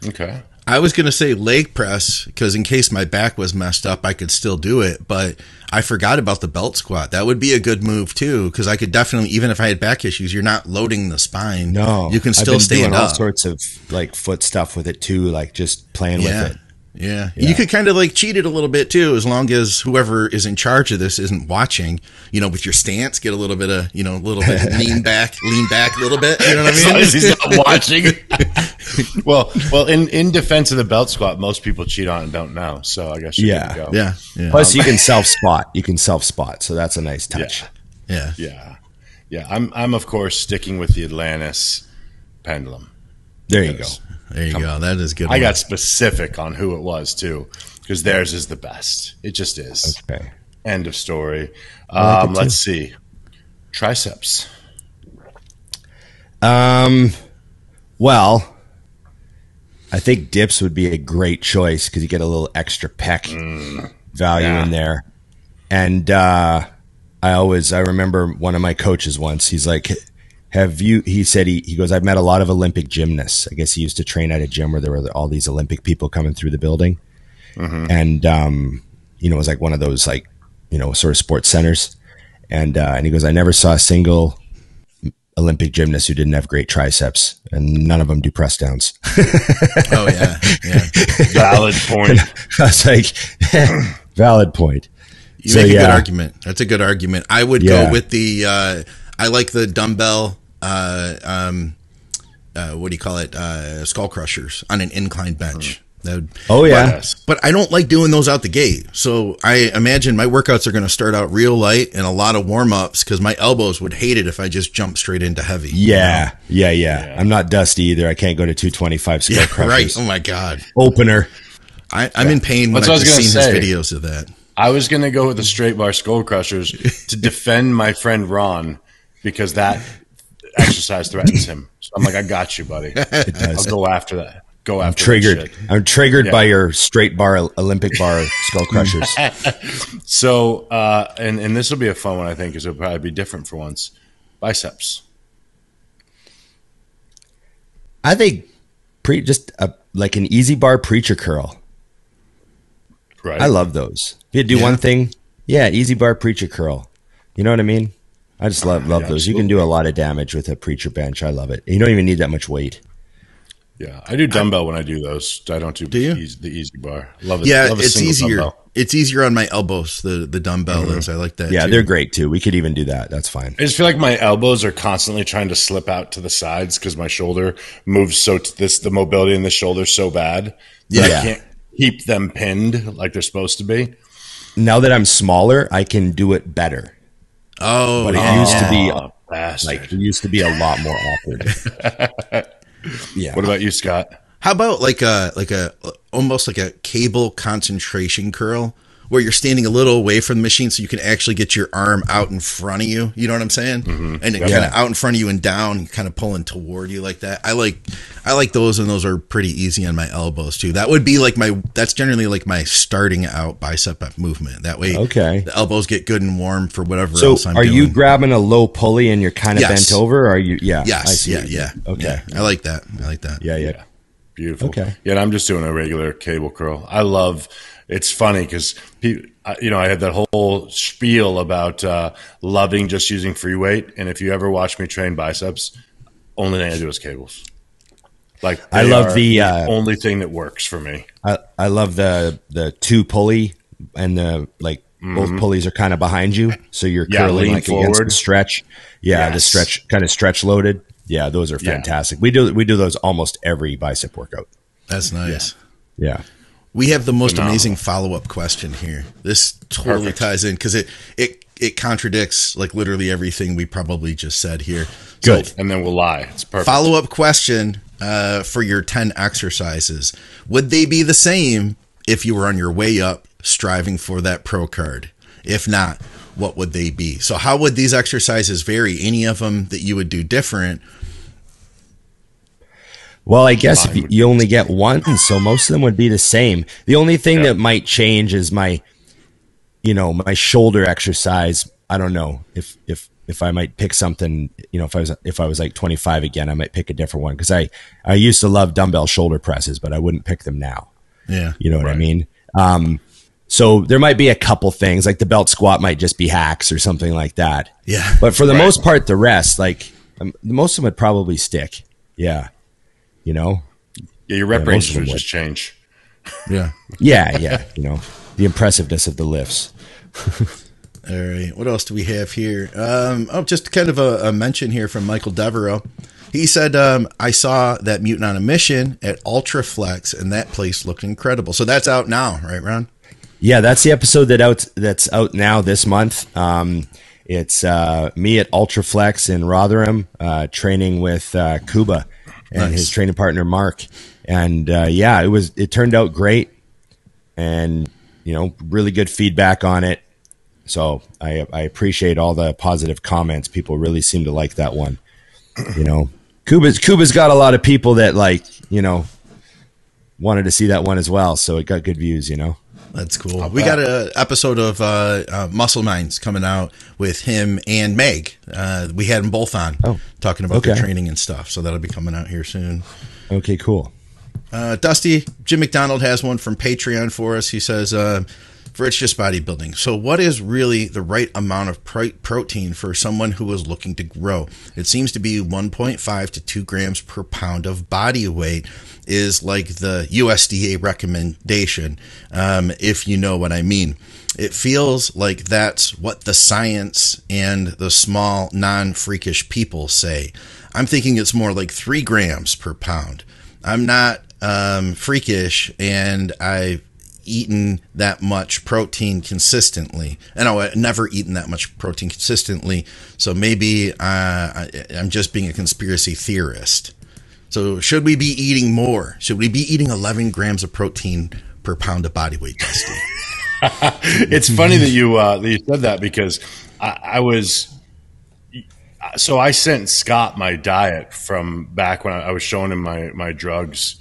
Okay. I was going to say leg press because in case my back was messed up, I could still do it. But I forgot about the belt squat. That would be a good move too because I could definitely, even if I had back issues, you're not loading the spine. No, you can still stand up. All sorts of like foot stuff with it too, like just playing with it. Yeah. You could kind of like cheat it a little bit too, as long as whoever is in charge of this isn't watching, you know, with your stance, get a little bit of, you know, a little bit lean back a little bit. You know what I mean? As long as he's not watching. well, in defense of the belt squat, most people cheat on it and don't know. So I guess you can go. Yeah. Yeah. Plus you can self-spot. So that's a nice touch. Yeah. Yeah. Yeah. I'm of course sticking with the Atlantis pendulum. There you go. There you go. That is good. I got specific on who it was too, because theirs is the best. It just is. Okay. End of story. Let's see. Triceps. Well, I think dips would be a great choice because you get a little extra pec value in there. And I remember one of my coaches once. He's like, he said, I've met a lot of Olympic gymnasts. I guess he used to train at a gym where there were all these Olympic people coming through the building. Mm-hmm. And, you know, it was like one of those, like, you know, sort of sports centers. And he goes, I never saw a single Olympic gymnast who didn't have great triceps, and none of them do press downs. Oh yeah. Yeah. Valid point. I was like, valid point. You make a good argument. That's a good argument. I would go with the, I like the dumbbell, skull crushers on an incline bench. But I don't like doing those out the gate. So I imagine my workouts are going to start out real light and a lot of warm-ups because my elbows would hate it if I just jumped straight into heavy. Yeah, you know? Yeah. I'm not Dusty either. I can't go to 225 skull crushers. Right. Oh, my God. Opener. I'm in pain when I've seen his videos of that. I was going to go with the straight bar skull crushers to defend my friend Ron. Because that exercise threatens him, so I'm like, "I got you, buddy. It does. I'll go after that. Go after." I'm triggered by your straight bar Olympic bar skull crushers. So, and this will be a fun one, I think, because it'll probably be different for once. Biceps. I think just an easy bar preacher curl. Right. I love those. If you do one thing, easy bar preacher curl. You know what I mean? I just love those. Absolutely. You can do a lot of damage with a preacher bench. I love it. You don't even need that much weight. Yeah, I do dumbbell when I do those. I don't do the easy bar. Love it. Yeah, it's easier. Dumbbell. It's easier on my elbows. The dumbbell is. I like that. Yeah, they're great too. We could even do that. That's fine. I just feel like my elbows are constantly trying to slip out to the sides because my shoulder moves the mobility in the shoulder so bad. Yeah, I can't keep them pinned like they're supposed to be. Now that I'm smaller, I can do it better. Oh, but it used to be a lot more awkward. Yeah. What about you, Scott? How about like a almost like a cable concentration curl, where you're standing a little away from the machine so you can actually get your arm out in front of you. You know what I'm saying? Mm-hmm. And kind of out in front of you and down, kind of pulling toward you like that. I like those, and those are pretty easy on my elbows too. That would be like that's generally like my starting out bicep movement. That way, the elbows get good and warm for whatever else I'm doing. So are you grabbing a low pulley and you're kind of bent over? Or are you? Yeah. Yes. Yeah. Okay. Yeah. I like that. Yeah. Beautiful. Okay. Yeah, and I'm just doing a regular cable curl. It's funny because, I had that whole spiel about loving just using free weight. And if you ever watch me train biceps, only thing I do is cables. Like I love the only thing that works for me. I love the two pulley and the both pulleys are kind of behind you, so you're curling like forward against the stretch. Yeah, yes. The stretch kind of stretch loaded. Yeah, those are fantastic. Yeah. We do those almost every bicep workout. That's nice. Yeah. We have the most amazing follow-up question here. This totally ties in because it contradicts like literally everything we probably just said here. Good. So, and then we'll lie. It's perfect. Follow-up question for your 10 exercises. Would they be the same if you were on your way up striving for that pro card? If not, what would they be? So how would these exercises vary? Any of them that you would do different? Well, I guess if you only get one, so most of them would be the same. The only thing that might change is my shoulder exercise. I don't know if I might pick something, if I was like 25 again, I might pick a different one. Cause I used to love dumbbell shoulder presses, but I wouldn't pick them now. Yeah. You know what I mean? So there might be a couple things like the belt squat might just be hacks or something like that. Yeah. But for the most part, the rest, most of them would probably stick. Yeah. Your rep ranges would just change. Yeah. Yeah. The impressiveness of the lifts. All right. What else do we have here? Just kind of a mention here from Michael Devereaux. He said, I saw that Mutant on a Mission at Ultraflex, and that place looked incredible. So that's out now, right, Ron? Yeah, that's the episode that's out now this month. It's me at Ultraflex in Rotherham, training with Kuba. And his training partner, Mark. And, it turned out great and, really good feedback on it. So I appreciate all the positive comments. People really seem to like that one. Kuba's got a lot of people that wanted to see that one as well. So it got good views, That's cool. We got an episode of Muscle Minds coming out with him and Meg. We had them both on talking about their training and stuff. So that'll be coming out here soon. Okay, cool. Dusty, Jim McDonald has one from Patreon for us. He says, for It's Just Bodybuilding. So what is really the right amount of protein for someone who is looking to grow? It seems to be 1.5 to 2 grams per pound of body weight is like the USDA recommendation, if you know what I mean. It feels like that's what the science and the small, non-freakish people say. I'm thinking it's more like 3 grams per pound. I'm not freakish, and I've eaten that much protein consistently, and I've never eaten that much protein consistently, so maybe I'm just being a conspiracy theorist. So should we be eating more? Should we be eating 11 grams of protein per pound of body weight, Dusty? It's funny that you said that, because I sent Scott my diet from back when I was showing him my drugs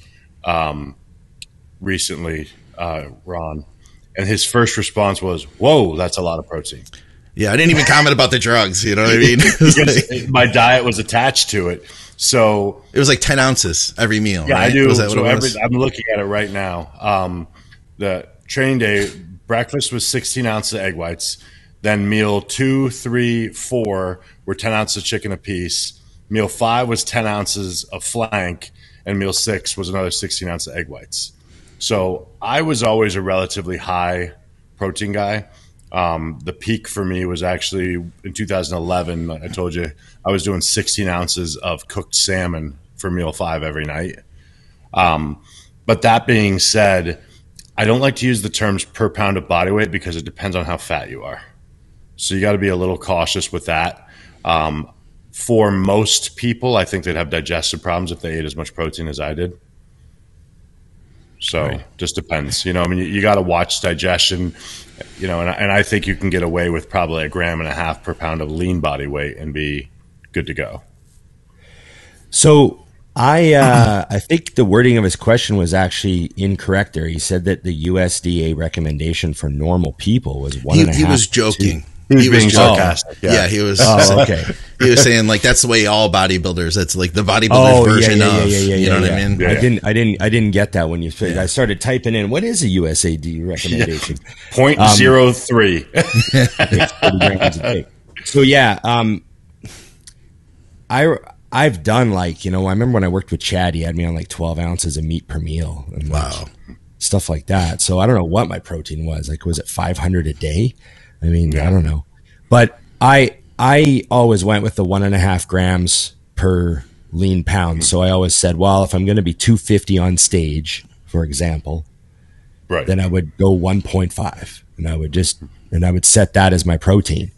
recently, Ron, and his first response was, "Whoa, that's a lot of protein." Yeah, I didn't even comment about the drugs. You know what I mean? My diet was attached to it, so it was like 10 ounces every meal. Yeah, right? I do. Was that so what it was? I'm looking at it right now. The training day breakfast was 16 ounces of egg whites. Then meal 2, 3, 4 were 10 ounces of chicken apiece. Meal 5 was 10 ounces of flank, and meal 6 was another 16 ounces of egg whites. So I was always a relatively high protein guy. The peak for me was actually in 2011. I told you I was doing 16 ounces of cooked salmon for meal 5 every night. But that being said, I don't like to use the terms per pound of body weight because it depends on how fat you are. So you got to be a little cautious with that. For most people, I think they'd have digestive problems if they ate as much protein as I did. So right. Just depends, you know, I mean, you got to watch digestion, you know, and I think you can get away with probably 1.5 grams per pound of lean body weight and be good to go. So I think the wording of his question was actually incorrect there. He said that the USDA recommendation for normal people was 1.5. He was joking. He was being sarcastic. Yeah. Yeah, he was. Oh, okay. He was saying like that's the way all bodybuilders. That's like the bodybuilder version of. You know what I mean? Yeah. I didn't get that when you said. Yeah. I started typing in what is a USAD recommendation? 0.03. So yeah, I've done like, you know, I remember when I worked with Chad, he had me on like 12 ounces of meat per meal and wow, like, stuff like that. So I don't know what my protein was. Like, was it 500 a day? I mean, yeah. I don't know, but I always went with the 1.5 grams per lean pound. So I always said, well, if I'm going to be 250 on stage, for example, right, then I would go 1.5 and I would set that as my protein.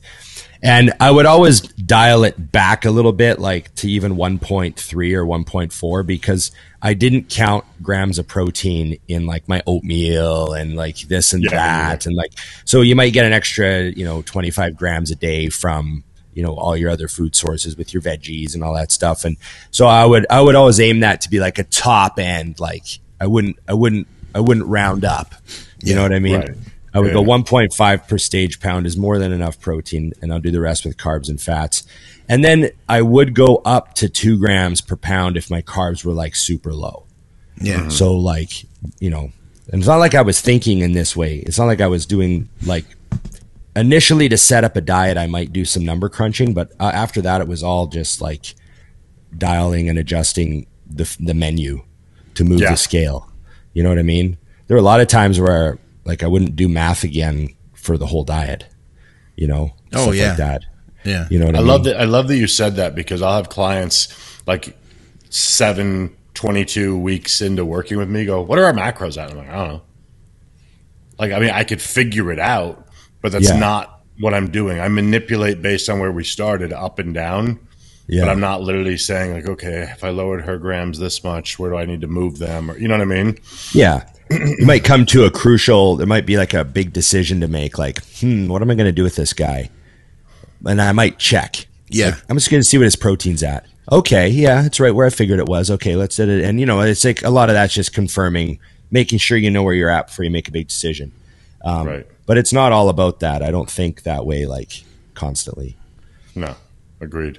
And I would always dial it back a little bit, like to even 1.3 or 1.4, because I didn't count grams of protein in like my oatmeal and like this and that. Yeah. And like, so you might get an extra, you know, 25 grams a day from, you know, all your other food sources with your veggies and all that stuff. And so I would always aim that to be like a top end. Like I wouldn't round up. You know what I mean? Right. I would go 1.5 per stage pound is more than enough protein, and I'll do the rest with carbs and fats. And then I would go up to 2 grams per pound if my carbs were like super low. Yeah. So like, you know, and it's not like I was thinking in this way. It's not like I was doing like initially to set up a diet, I might do some number crunching, but after that it was all just like dialing and adjusting the menu to move the scale. You know what I mean? There are a lot of times where like I wouldn't do math again for the whole diet, you know? Oh yeah. Like that. Yeah. You know what I mean? I love that you said that, because I'll have clients like 22 weeks into working with me go, what are our macros at? I'm like, I don't know. Like, I mean, I could figure it out, but that's not what I'm doing. I manipulate based on where we started up and down, but I'm not literally saying like, okay, if I lowered her grams this much, where do I need to move them? Or, you know what I mean? Yeah. You might come to a crucial, there might be like a big decision to make, like, what am I going to do with this guy? And I might check. Yeah. Like, I'm just going to see what his protein's at. Okay. Yeah. It's right where I figured it was. Okay. Let's do it. And you know, it's like a lot of that's just confirming, making sure you know where you're at before you make a big decision. Right. But it's not all about that. I don't think that way, like constantly. No. Agreed.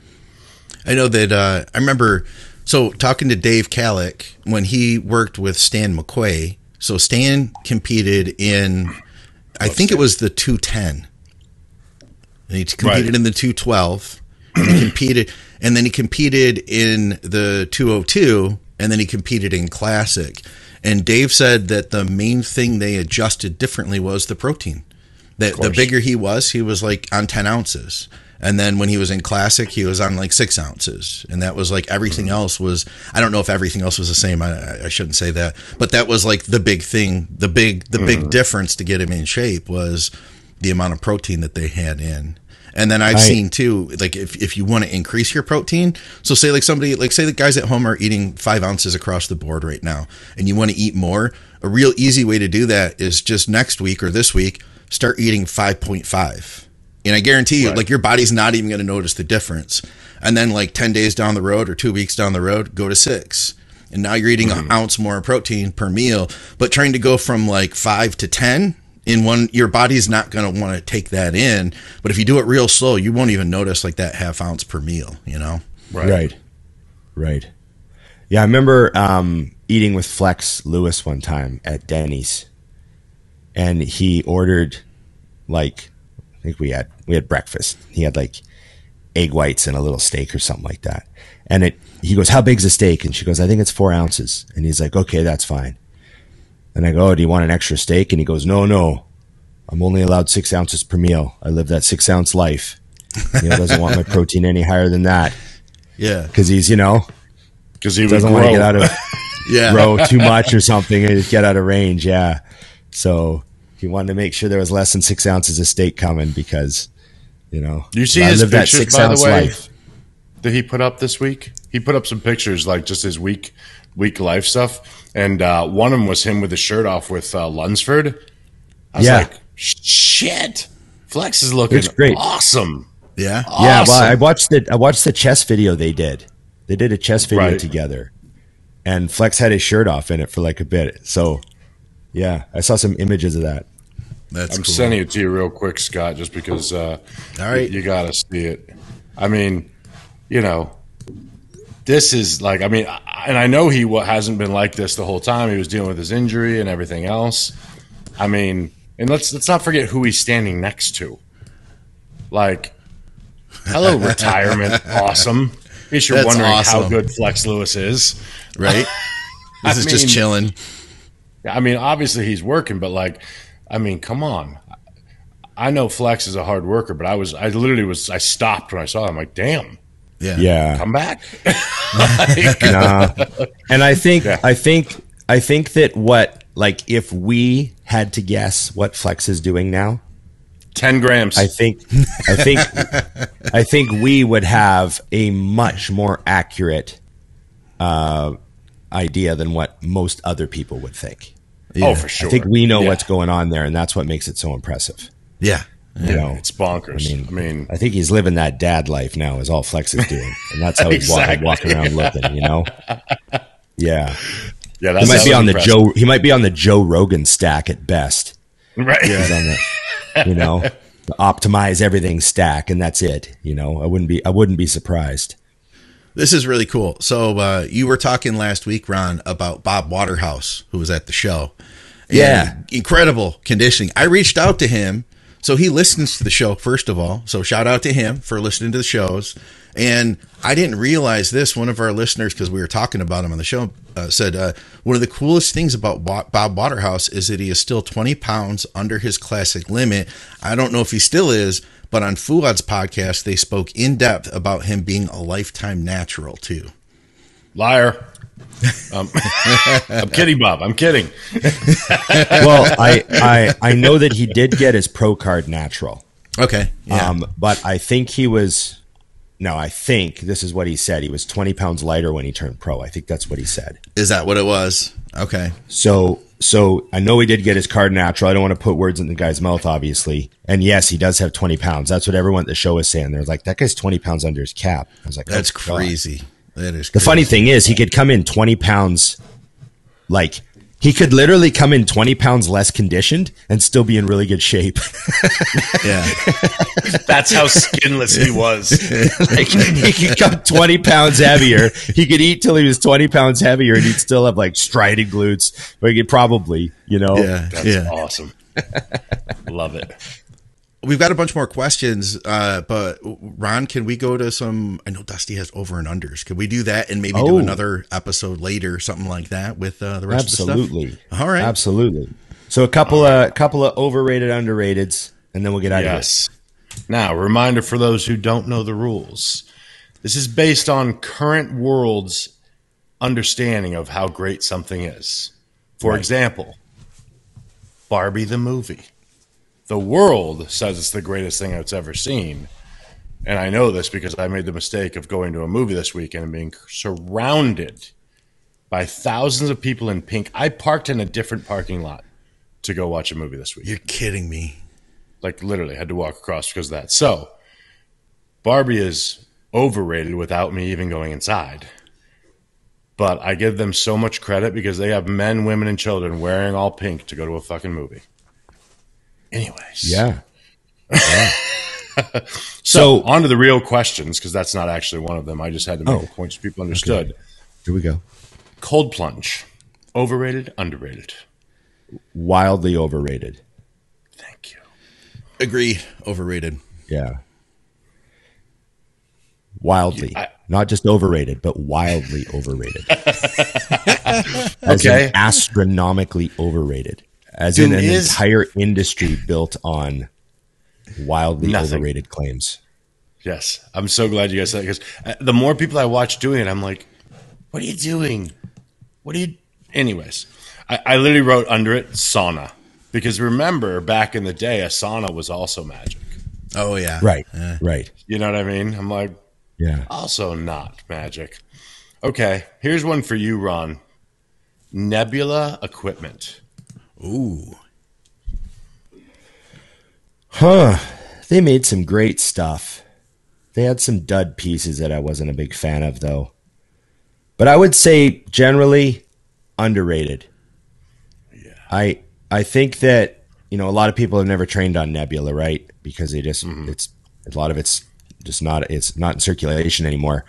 I know that, I remember, so talking to Dave Kalick when he worked with Stan McQuay. So Stan competed in, I think it was the 210. And he competed in the 212. And he competed, and then he competed in the 202. And then he competed in Classic. And Dave said that the main thing they adjusted differently was the protein. That the bigger he was like on 10 ounces. And then when he was in Classic, he was on like 6 ounces. And that was like everything else was, I don't know if everything else was the same. I shouldn't say that. But that was like the big thing, the big difference to get him in shape was the amount of protein that they had in. And then I've seen too, like if you want to increase your protein, so say like somebody, like say the guys at home are eating 5 ounces across the board right now, and you want to eat more, a real easy way to do that is just next week or this week, start eating 5.5. And I guarantee you, like your body's not even going to notice the difference. And then like 10 days down the road or 2 weeks down the road, go to 6. And now you're eating an ounce more protein per meal, but trying to go from like 5 to 10 in one, your body's not going to want to take that in. But if you do it real slow, you won't even notice like that half ounce per meal, you know? Right. Yeah. I remember, eating with Flex Lewis one time at Denny's, and he ordered like, I think we had breakfast. He had like egg whites and a little steak or something like that. And he goes, how big's a steak? And she goes, I think it's 4 ounces. And he's like, okay, that's fine. And I go, oh, do you want an extra steak? And he goes, no, I'm only allowed 6 ounces per meal. I live that 6 ounce life. You know, doesn't want my protein any higher than that. Yeah. Cause he's, you know, cause he doesn't want to get out of grow too much or something and get out of range. Yeah. So he wanted to make sure there was less than 6 ounces of steak coming because, you know, you see his pictures, by the way, that he put up this week. He put up some pictures, like just his week life stuff. And one of them was him with his shirt off with Lunsford. I was like, shit, Flex is looking great. Awesome. Yeah. Awesome. Yeah. Well, I watched the chess video they did. They did a chess video together, and Flex had his shirt off in it for like a bit. So yeah, I saw some images of that. That's cool. Sending it to you real quick, Scott, just because all right, you got to see it. I mean, you know, this is like, I mean, and I know he hasn't been like this the whole time. He was dealing with his injury and everything else. I mean, and let's not forget who he's standing next to. Like, hello, retirement. Awesome. In case you're wondering how good Flex Lewis is. Right? This is just chilling. I mean, obviously he's working, but like, I mean, come on. I know Flex is a hard worker, but I stopped when I saw him. I'm like, damn. Yeah. Come back. Like, and I think that if we had to guess what Flex is doing now, 10 grams. I think we would have a much more accurate idea than what most other people would think. Yeah. Oh, for sure. I think we know what's going on there, and that's what makes it so impressive. Yeah. You know, it's bonkers. I mean, I think he's living that dad life now is all Flex is doing. And that's how he's walking around living, you know? Yeah. Yeah, that's he might be on the Joe Rogan stack at best. Right. He's on the, you know, the optimize everything stack, and that's it. You know, I wouldn't be surprised. This is really cool. So you were talking last week, Ron, about Bob Waterhouse, who was at the show. Yeah. Incredible conditioning. I reached out to him. So he listens to the show, first of all. So shout out to him for listening to the shows. And I didn't realize this. One of our listeners, because we were talking about him on the show, said one of the coolest things about Bob Waterhouse is that he is still 20 pounds under his classic limit. I don't know if he still is, but on Fuad's podcast, they spoke in depth about him being a lifetime natural, too. Liar. I'm kidding, Bob. I'm kidding. Well, I know that he did get his pro card natural. Okay. Yeah. But I think I think this is what he said. He was 20 pounds lighter when he turned pro. I think that's what he said. Is that what it was? Okay. So I know he did get his card natural. I don't want to put words in the guy's mouth, obviously. And yes, he does have 20 pounds. That's what everyone at the show is saying. They're like, that guy's 20 pounds under his cap. I was like, that's crazy. God. The funny thing is he could come in 20 pounds, like he could literally come in 20 pounds less conditioned and still be in really good shape. Yeah. That's how skinless he was. Like he could come 20 pounds heavier. He could eat till he was 20 pounds heavier and he'd still have like strided glutes, but he could probably, you know. Yeah. That's awesome. Love it. We've got a bunch more questions, but Ron, can we go to some? I know Dusty has over and unders. Can we do that and maybe do another episode later, something like that, with the rest of the stuff? Absolutely. All right. Absolutely. So a couple of overrated, underrateds, and then we'll get out of this. Now, reminder for those who don't know the rules. This is based on current world's understanding of how great something is. For example, Barbie the movie. The world says it's the greatest thing it's ever seen. And I know this because I made the mistake of going to a movie this weekend and being surrounded by thousands of people in pink. I parked in a different parking lot to go watch a movie this week. You're kidding me. Like literally had to walk across because of that. So Barbie is overrated without me even going inside. But I give them so much credit because they have men, women, and children wearing all pink to go to a fucking movie. Anyways. Yeah. So on to the real questions, because that's not actually one of them. I just had to make a point so people understood. Okay. Here we go. Cold plunge. Overrated, underrated? Wildly overrated. Thank you. Agreed. Overrated. Yeah. Wildly. Not just overrated, but wildly overrated. Okay. Astronomically overrated. As in an entire industry built on wildly overrated claims. Yes. I'm so glad you guys said that, because the more people I watch doing it, I'm like, what are you doing? Anyways, I literally wrote under it sauna, because remember back in the day, a sauna was also magic. Oh yeah. Right. Right. You know what I mean? I'm like, also not magic. Okay. Here's one for you, Ron. Nebula equipment. Ooh. Huh. They made some great stuff. They had some dud pieces that I wasn't a big fan of, though. But I would say generally underrated. Yeah. I think that, you know, a lot of people have never trained on Nebula, right? Because they just it's a lot of it's not in circulation anymore.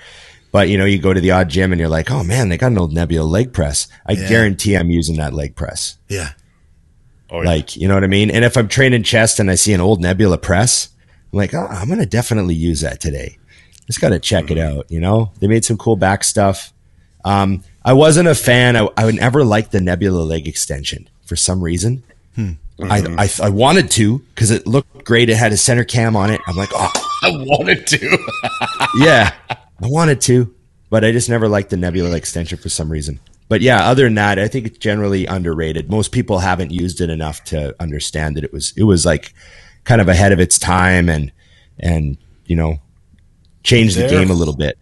But, you know, you go to the odd gym and you're like, oh, man, they got an old Nebula leg press. I guarantee I'm using that leg press. Yeah. Oh, yeah. Like, you know what I mean? And if I'm training chest and I see an old Nebula press, I'm like, oh, I'm going to definitely use that today. Just got to check it out. You know, they made some cool back stuff. I wasn't a fan. I would never like the Nebula leg extension for some reason. I wanted to because it looked great. It had a center cam on it. I'm like, oh, I wanted to. Yeah. I wanted to, but I just never liked the Nebula extension for some reason. But yeah, other than that, I think it's generally underrated. Most people haven't used it enough to understand that it was like kind of ahead of its time and you know, changed the game a little bit.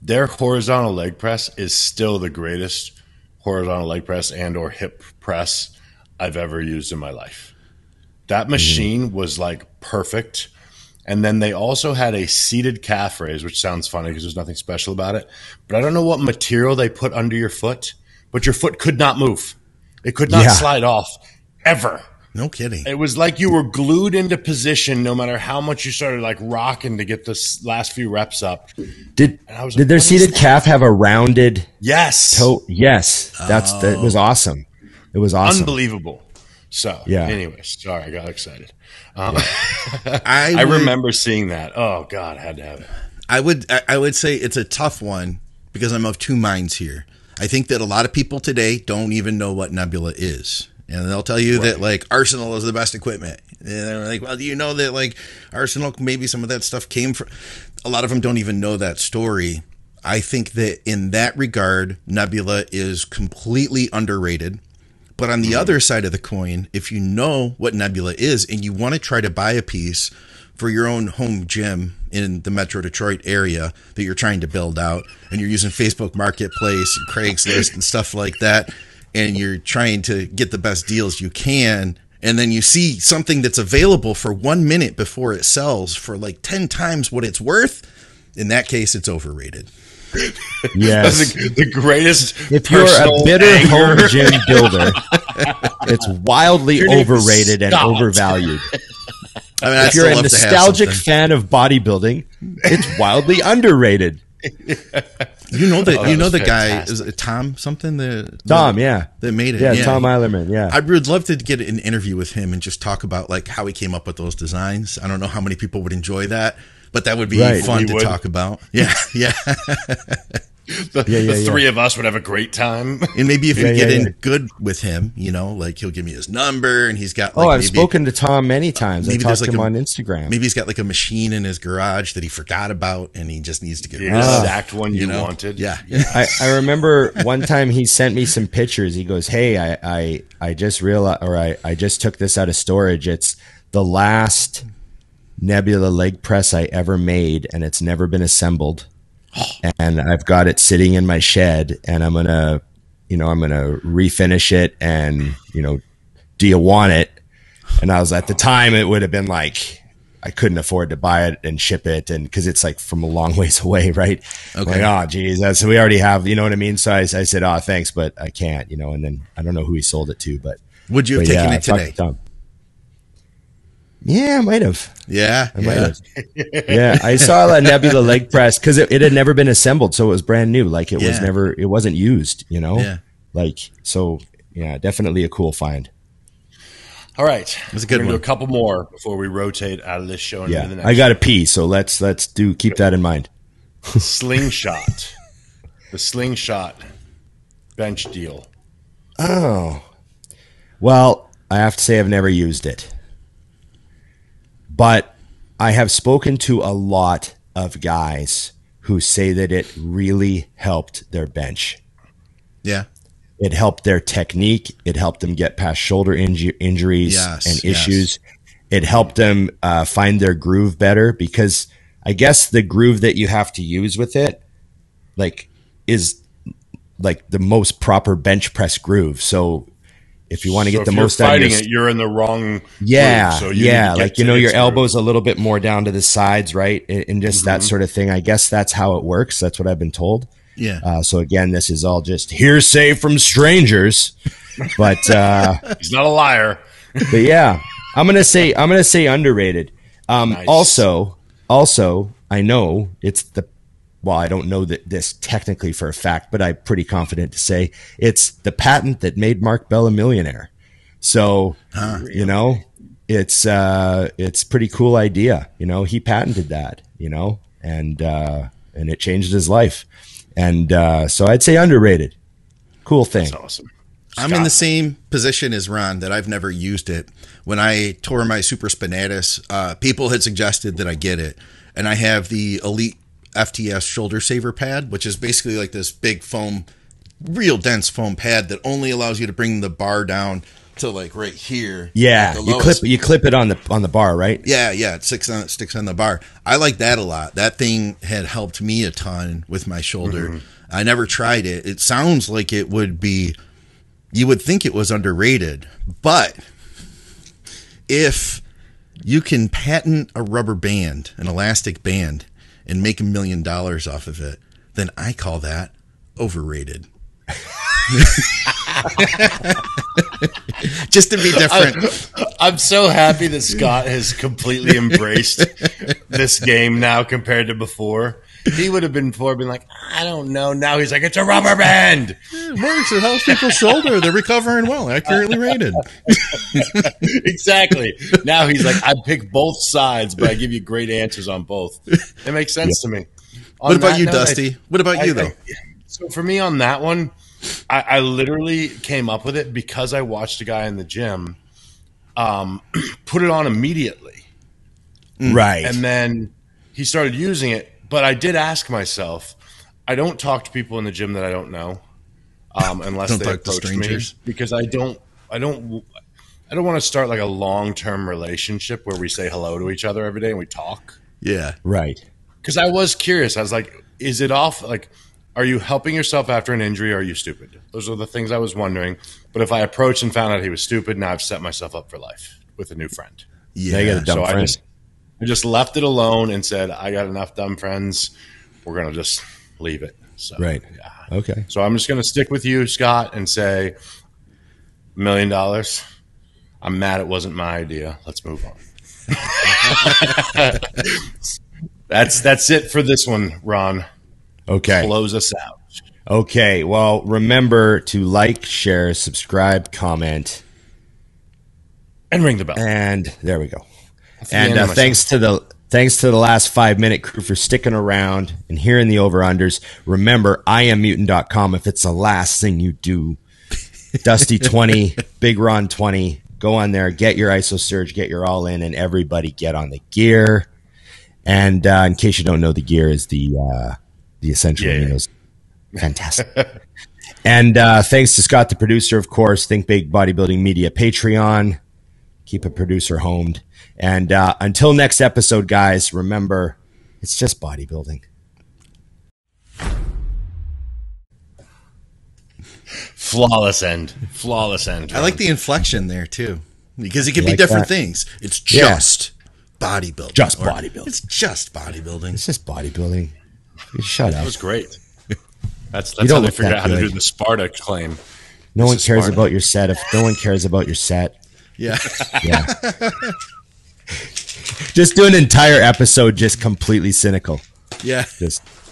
Their horizontal leg press is still the greatest horizontal leg press and or hip press I've ever used in my life. That machine was like perfect. And then they also had a seated calf raise, which sounds funny because there's nothing special about it. But I don't know what material they put under your foot, but your foot could not move. It could not slide off ever. No kidding. It was like you were glued into position no matter how much you started like rocking to get the last few reps up. Did their seated calf have a rounded toe? Yes. That was awesome. It was awesome. Unbelievable. So anyway, sorry, I got excited. I remember seeing that. Oh God, I had to have it. I would say it's a tough one because I'm of two minds here. I think that a lot of people today don't even know what Nebula is. And they'll tell you that like Arsenal is the best equipment. And they're like, well, do you know that like Arsenal, maybe some of that stuff came from, a lot of them don't even know that story. I think that in that regard, Nebula is completely underrated. But on the other side of the coin, if you know what Nebula is and you want to try to buy a piece for your own home gym in the Metro Detroit area that you're trying to build out and you're using Facebook Marketplace and Craigslist and stuff like that, and you're trying to get the best deals you can, and then you see something that's available for 1 minute before it sells for like 10 times what it's worth, in that case, it's overrated. Yes. That's the greatest. If you're a bitter home gym builder, it's wildly overrated and overvalued. I mean, if you're a nostalgic fan of bodybuilding, it's wildly underrated. You know the guy is Tom something that made it. Yeah, Tom Eilerman. Yeah, I would love to get an interview with him and just talk about like how he came up with those designs. I don't know how many people would enjoy that. But that would be fun to talk about. Yeah, yeah. The three of us would have a great time. And maybe if we get in good with him, you know, like he'll give me his number and he's got like I've spoken to Tom many times. Maybe I talked to him on Instagram. Maybe he's got like a machine in his garage that he forgot about and he just needs to get rid of. The exact one you wanted. Yeah. I remember one time he sent me some pictures. He goes, hey, I just realized, or I just took this out of storage. It's the last Nebula leg press I ever made, and it's never been assembled, and I've got it sitting in my shed, and I'm gonna refinish it, and you know, do you want it? And I was, at the time it would have been like I couldn't afford to buy it and ship it, and because it's like from a long ways away, right? Okay. Like, oh geez, so we already have, you know what I mean? So I said, oh thanks, but I can't, you know. And then I don't know who he sold it to, but would you have taken it today? Yeah, I might have. Yeah, I might have. Yeah, I saw that Nebula leg press because it had never been assembled, so it was brand new. Like it was never, it wasn't used, you know. Yeah. Like so, yeah, definitely a cool find. All right, that's a good one. Do a couple more before we rotate out of this show. And into the next. I got to pee, so let's keep that in mind. Slingshot, the slingshot bench deal. Oh, well, I have to say I've never used it. But I have spoken to a lot of guys who say that it really helped their bench. Yeah. It helped their technique. It helped them get past shoulder injuries and issues. Yes. It helped them find their groove better, because I guess the groove that you have to use with it, like, is like the most proper bench press groove. So if you want to get the most out of your, you're in the wrong. Yeah. So yeah. Like, you know, your elbows a little bit more down to the sides, right? And just that sort of thing. I guess that's how it works. That's what I've been told. Yeah. So again, this is all just hearsay from strangers, but, he's not a liar, but yeah, I'm going to say underrated. Nice. Also, I know it's the, well, I don't know that this technically for a fact, but I'm pretty confident to say it's the patent that made Mark Bell a millionaire. So, you know, it's pretty cool idea. You know, he patented that, you know, and it changed his life. And, so I'd say underrated. Cool thing. That's awesome. Scott. I'm in the same position as Ron that I've never used it. When I tore my supraspinatus, people had suggested that I get it, and I have the Elite FTS shoulder saver pad, which is basically like this big foam, real dense foam pad that only allows you to bring the bar down to like right here. Yeah, like you clip it on the bar, right? Yeah, yeah, it sticks on the bar. I like that a lot. That thing had helped me a ton with my shoulder. I never tried it. It sounds like it would be. You would think it was underrated, but if you can patent a rubber band, an elastic band, and make $1 million off of it, then I call that overrated. Just to be different. I'm so happy that Scott has completely embraced this game now compared to before. He would have been like, I don't know. Now he's like, it's a rubber band. It works. It helps people's shoulder. They're recovering well. Accurately rated. Exactly. Now he's like, I pick both sides, but I give you great answers on both. It makes sense to me. What about you, Dusty? What about you, though? So for me on that one, I literally came up with it because I watched a guy in the gym put it on immediately. Right. And then he started using it. But I did ask myself, I don't talk to people in the gym that I don't know, unless they approach me, because I don't want to start like a long-term relationship where we say hello to each other every day and we talk. Yeah. Right. Cause I was curious. I was like, is it off? Like, are you helping yourself after an injury? Or are you stupid? Those are the things I was wondering. But if I approached and found out he was stupid, now I've set myself up for life with a new friend. Yeah. I got a dumb friend. I just left it alone and said, I got enough dumb friends. We're going to just leave it. So, right. Yeah. Okay. So I'm just going to stick with you, Scott, and say $1 million. I'm mad it wasn't my idea. Let's move on. That's it for this one, Ron. Okay. Close us out. Okay. Well, remember to like, share, subscribe, comment. And ring the bell. And there we go. And thanks to the last 5-minute crew for sticking around and hearing the over-unders. Remember, IamMutant.com if it's the last thing you do. Dusty 20, Big Ron 20. Go on there, get your ISO surge, get your all in, and everybody get on the gear. And in case you don't know, the gear is the essential amigos. Fantastic. And thanks to Scott, the producer, of course. Think Big Bodybuilding Media, Patreon. Keep a producer homed. And until next episode, guys, remember, it's just bodybuilding. Flawless end. Flawless end. Right? I like the inflection there, too, because it could be different things. It's just bodybuilding. Just bodybuilding. It's just bodybuilding. It's just bodybuilding. Shut up. That was great. That's how they figured out how to do the Sparta claim. No one cares about your set. If no one cares about your set. Yeah. Yeah. Just do an entire episode just completely cynical. Yeah. Just